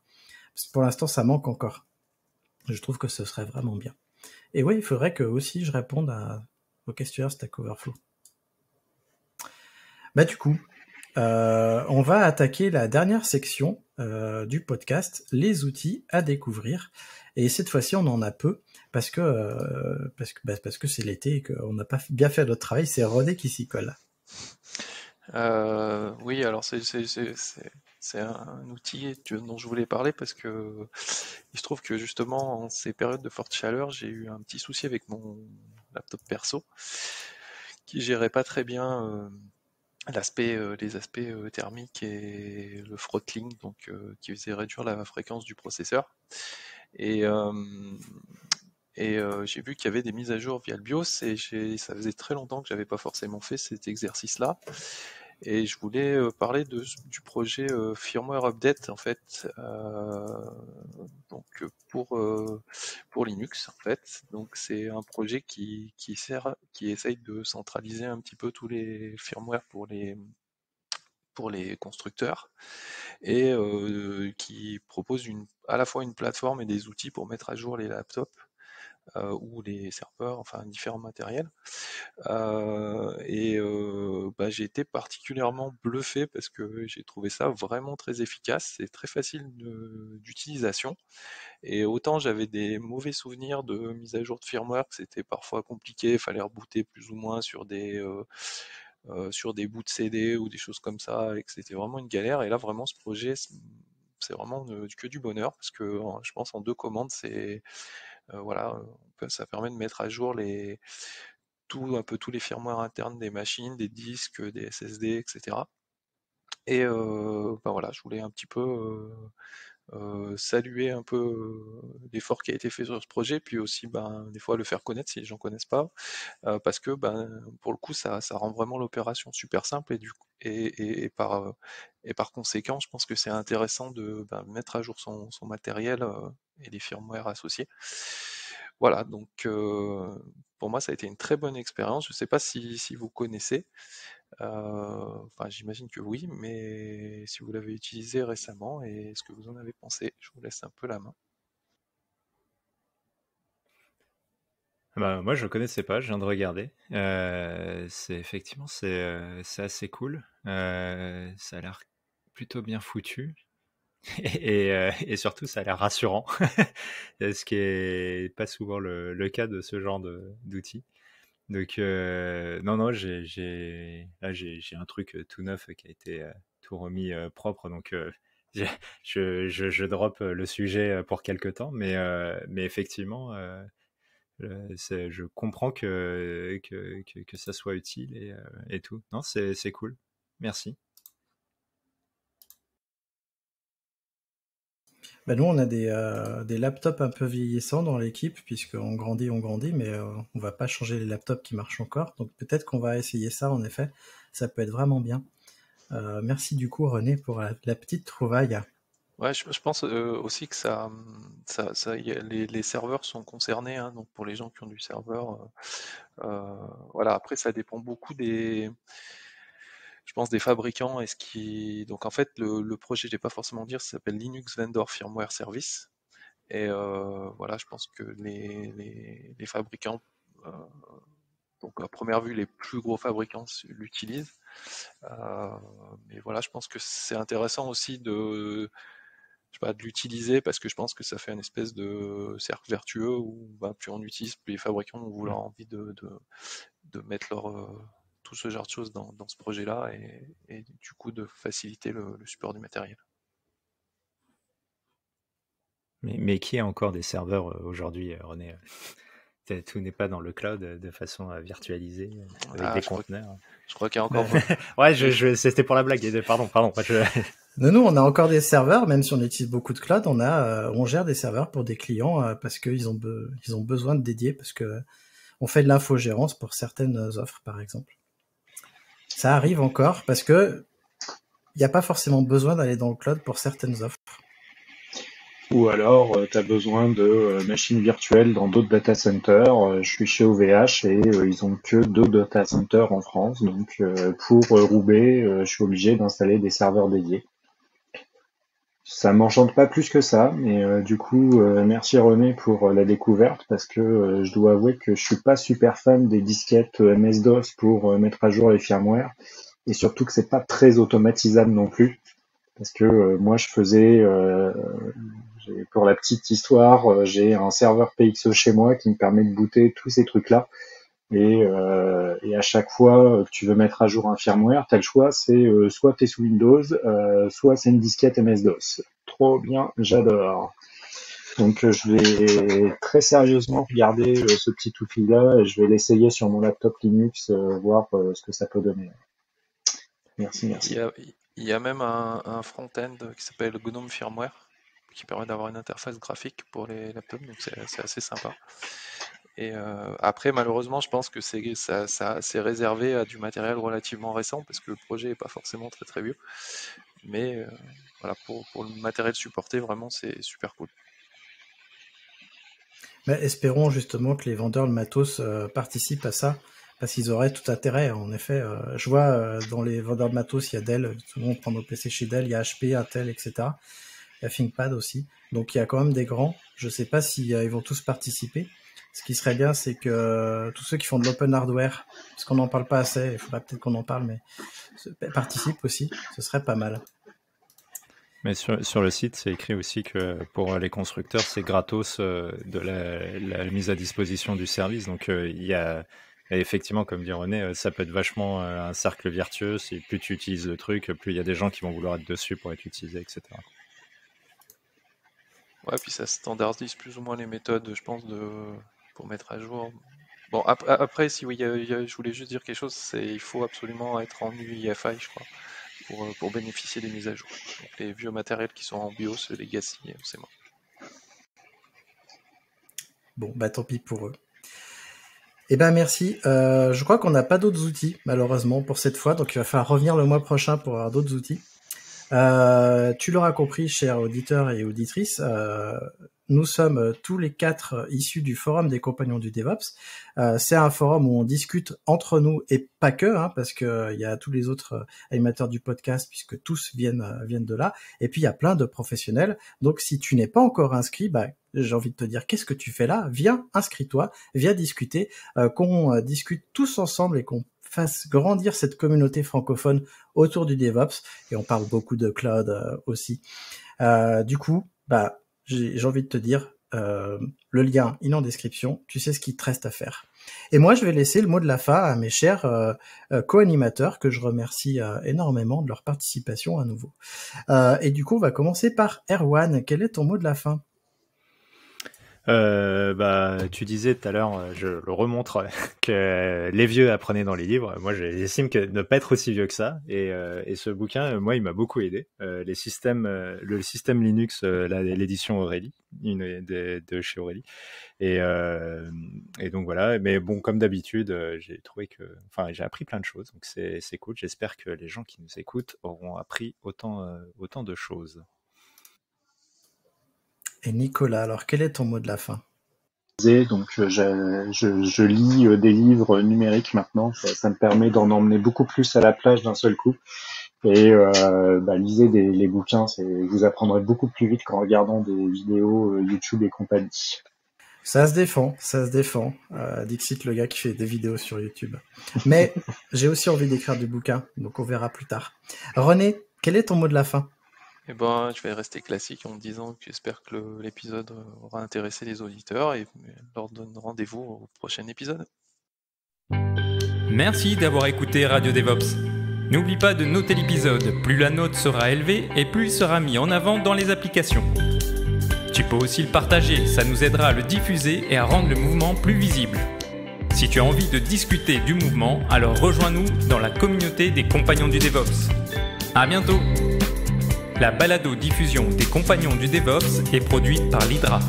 Parce que pour l'instant, ça manque encore. Je trouve que ce serait vraiment bien. Et oui, il faudrait que aussi je réponde à, au questionnaire Stack Overflow. Bah du coup, euh, on va attaquer la dernière section euh, du podcast, les outils à découvrir. Et cette fois-ci, on en a peu parce que euh, parce que bah, parce que c'est l'été et qu'on n'a pas bien fait notre travail. C'est René qui s'y colle. Euh, oui, alors c'est c'est c'est, c'est, c'est un outil dont je voulais parler parce que il se trouve que justement en ces périodes de forte chaleur, j'ai eu un petit souci avec mon laptop perso qui gérait pas très bien. Euh, L'aspect, euh, les aspects euh, thermiques et le throttling, donc euh, qui faisait réduire la fréquence du processeur. Et, euh, et euh, j'ai vu qu'il y avait des mises à jour via le BIOS et j'ai, ça faisait très longtemps que j'avais pas forcément fait cet exercice-là. Et je voulais euh, parler de, du projet euh, Firmware Update en fait, euh, donc pour euh, pour Linux en fait. Donc c'est un projet qui qui sert, qui essaye de centraliser un petit peu tous les firmware pour les pour les constructeurs et euh, qui propose une, à la fois une plateforme et des outils pour mettre à jour les laptops euh, ou les serveurs, enfin différents matériels. Euh, et euh, bah, j'ai été particulièrement bluffé parce que j'ai trouvé ça vraiment très efficace, c'est très facile d'utilisation. Et autant j'avais des mauvais souvenirs de mise à jour de firmware, que c'était parfois compliqué, il fallait rebooter plus ou moins sur des... Euh, Euh, sur des bouts de C D ou des choses comme ça, et que c'était vraiment une galère. Et là, vraiment, ce projet, c'est vraiment de, que du bonheur, parce que je pense en deux commandes, c'est euh, voilà, ça permet de mettre à jour les, tout, un peu tous les firmwares internes des machines, des disques, des S S D, et cetera. Et euh, ben voilà, je voulais un petit peu euh, euh, saluer un peu euh, l'effort qui a été fait sur ce projet, puis aussi ben, des fois le faire connaître si les gens ne connaissent pas, euh, parce que ben, pour le coup ça, ça rend vraiment l'opération super simple et, du coup, et, et, et, par, euh, et par conséquent je pense que c'est intéressant de ben, mettre à jour son, son matériel euh, et les firmwares associés. Voilà, donc euh, pour moi ça a été une très bonne expérience. Je ne sais pas si, si vous connaissez, euh, enfin j'imagine que oui, mais si vous l'avez utilisé récemment et ce que vous en avez pensé, je vous laisse un peu la main. Bah, moi je ne connaissais pas, je viens de regarder. Euh, c'est, effectivement c'est euh, assez cool, euh, ça a l'air plutôt bien foutu. Et, euh, et surtout, ça a l'air rassurant, ce qui n'est pas souvent le, le cas de ce genre d'outils. Donc, euh, non, non, j'ai, j'ai, là, j'ai, j'ai un truc tout neuf qui a été euh, tout remis euh, propre. Donc, euh, je, je, je drop le sujet pour quelques temps. Mais, euh, mais effectivement, euh, je comprends que, que, que, que ça soit utile et, euh, et tout. Non, c'est, c'est cool. Merci. Ben nous, on a des, euh, des laptops un peu vieillissants dans l'équipe, puisqu'on grandit, on grandit, mais euh, on ne va pas changer les laptops qui marchent encore. Donc peut-être qu'on va essayer ça, en effet. Ça peut être vraiment bien. Euh, merci du coup, René, pour la, la petite trouvaille. Ouais, je, je pense euh, aussi que ça, ça, ça y a, les, les serveurs sont concernés. Hein, donc pour les gens qui ont du serveur, euh, euh, voilà. Après, ça dépend beaucoup des... je pense des fabricants, est-ce qui donc en fait le, le projet, je ne vais pas forcément dire, ça s'appelle Linux Vendor Firmware Service, et euh, voilà, je pense que les, les, les fabricants, euh, donc à première vue les plus gros fabricants l'utilisent, euh, mais voilà, je pense que c'est intéressant aussi de, je sais pas, de l'utiliser, parce que je pense que ça fait une espèce de cercle vertueux où bah, plus on utilise, plus les fabricants vont vouloir envie de, de, de mettre leur... Euh, tout ce genre de choses dans, dans ce projet-là et, et du coup de faciliter le, le support du matériel. Mais, mais qui a encore des serveurs aujourd'hui, René? Tout n'est pas dans le cloud de façon virtualisée avec ah, des je conteneurs. Crois, je crois qu'il y a encore... ouais, je, je, c'était pour la blague. Pardon, pardon. Je... non, non, on a encore des serveurs, même si on utilise beaucoup de cloud, on, a, on gère des serveurs pour des clients parce qu'ils ont, be ils ont besoin de dédier, parce qu'on fait de l'infogérance pour certaines offres, par exemple. Ça arrive encore parce que il n'y a pas forcément besoin d'aller dans le cloud pour certaines offres. Ou alors, tu as besoin de machines virtuelles dans d'autres data centers. Je suis chez O V H et ils n'ont que deux data centers en France. Donc, pour Roubaix, je suis obligé d'installer des serveurs dédiés. Ça ne m'enchante pas plus que ça, mais euh, du coup, euh, merci René pour euh, la découverte, parce que euh, je dois avouer que je suis pas super fan des disquettes euh, M S-DOS pour euh, mettre à jour les firmwares, et surtout que c'est pas très automatisable non plus, parce que euh, moi je faisais, euh, pour la petite histoire, euh, j'ai un serveur P X E chez moi qui me permet de booter tous ces trucs-là, et, euh, et à chaque fois que tu veux mettre à jour un firmware, t'as le choix, c'est euh, soit t'es sous Windows, euh, soit c'est une disquette M S-DOS. Trop bien, j'adore. Donc euh, je vais très sérieusement regarder euh, ce petit outil-là, et je vais l'essayer sur mon laptop Linux, euh, voir euh, ce que ça peut donner. Merci, merci. Il y a, il y a même un, un front-end qui s'appelle Gnome Firmware, qui permet d'avoir une interface graphique pour les laptops, donc c'est assez sympa. Et euh, après, malheureusement, je pense que c'est ça, ça, c'est réservé à du matériel relativement récent, parce que le projet n'est pas forcément très très vieux. Mais euh, voilà, pour, pour le matériel supporté, vraiment, c'est super cool. Mais espérons justement que les vendeurs de matos euh, participent à ça, parce qu'ils auraient tout intérêt. En effet, euh, je vois euh, dans les vendeurs de matos, il y a Dell, tout le monde prend nos P C chez Dell, il y a H P, Intel, et cetera. Il y a ThinkPad aussi. Donc il y a quand même des grands. Je ne sais pas si euh, ils vont tous participer. Ce qui serait bien, c'est que euh, tous ceux qui font de l'open hardware, parce qu'on n'en parle pas assez, il faudra peut-être qu'on en parle, mais participent aussi, ce serait pas mal. Mais sur, sur le site, c'est écrit aussi que pour les constructeurs, c'est gratos euh, de la, la mise à disposition du service. Donc il euh, y a... Et effectivement, comme dit René, ça peut être vachement un cercle vertueux. Si plus tu utilises le truc, plus il y a des gens qui vont vouloir être dessus pour être utilisés, et cetera. Ouais, puis ça standardise plus ou moins les méthodes, je pense, de... pour mettre à jour. Bon, ap après, si oui, y a, y a, je voulais juste dire quelque chose, c'est il faut absolument être en U E F I, je crois, pour, pour bénéficier des mises à jour. Donc, les vieux matériels qui sont en BIOS, legacy, c'est mort. Bon, bah tant pis pour eux. Eh ben merci. Euh, je crois qu'on n'a pas d'autres outils, malheureusement, pour cette fois. Donc, il va falloir revenir le mois prochain pour avoir d'autres outils. Euh, tu l'auras compris, chers auditeurs et auditrices, euh, nous sommes tous les quatre issus du forum des Compagnons du DevOps. Euh, c'est un forum où on discute entre nous et pas que, hein, parce que il y a tous les autres animateurs du podcast, puisque tous viennent viennent de là. Et puis, il y a plein de professionnels. Donc, si tu n'es pas encore inscrit, bah j'ai envie de te dire, qu'est-ce que tu fais là? Viens, inscris-toi, viens discuter, euh, qu'on euh, discute tous ensemble et qu'on fasse grandir cette communauté francophone autour du DevOps. Et on parle beaucoup de cloud euh, aussi. Euh, du coup, bah, j'ai envie de te dire, euh, le lien, il est en description, tu sais ce qu'il te reste à faire. Et moi, je vais laisser le mot de la fin à mes chers euh, co-animateurs, que je remercie euh, énormément de leur participation à nouveau. Euh, et du coup, on va commencer par Erwan. Quel est ton mot de la fin? Euh, bah, tu disais tout à l'heure, je le remontre, que les vieux apprenaient dans les livres. Moi, j'estime que ne pas être aussi vieux que ça. Et, euh, et ce bouquin, moi, il m'a beaucoup aidé. Euh, les systèmes, euh, le système Linux, euh, l'édition Aurélie, une de, de chez Aurélie. Et, euh, et donc voilà. Mais bon, comme d'habitude, j'ai trouvé que, enfin, j'ai appris plein de choses. Donc c'est cool. J'espère que les gens qui nous écoutent auront appris autant, euh, autant de choses. Et Nicolas, alors quel est ton mot de la fin? Donc, je, je, je lis des livres numériques maintenant, ça, ça me permet d'en emmener beaucoup plus à la plage d'un seul coup. Et euh, bah, lisez des, les bouquins, vous apprendrez beaucoup plus vite qu'en regardant des vidéos YouTube et compagnie. Ça se défend, ça se défend. Euh, Dixit, le gars qui fait des vidéos sur YouTube. Mais j'ai aussi envie d'écrire du bouquin, donc on verra plus tard. René, quel est ton mot de la fin? Eh ben, je vais rester classique en me disant que j'espère que l'épisode aura intéressé les auditeurs et leur donne rendez-vous au prochain épisode. Merci d'avoir écouté Radio DevOps. N'oublie pas de noter l'épisode, plus la note sera élevée et plus il sera mis en avant dans les applications. Tu peux aussi le partager, ça nous aidera à le diffuser et à rendre le mouvement plus visible. Si tu as envie de discuter du mouvement, alors rejoins-nous dans la communauté des Compagnons du DevOps. À bientôt! La balado-diffusion des Compagnons du DevOps est produite par Lydra.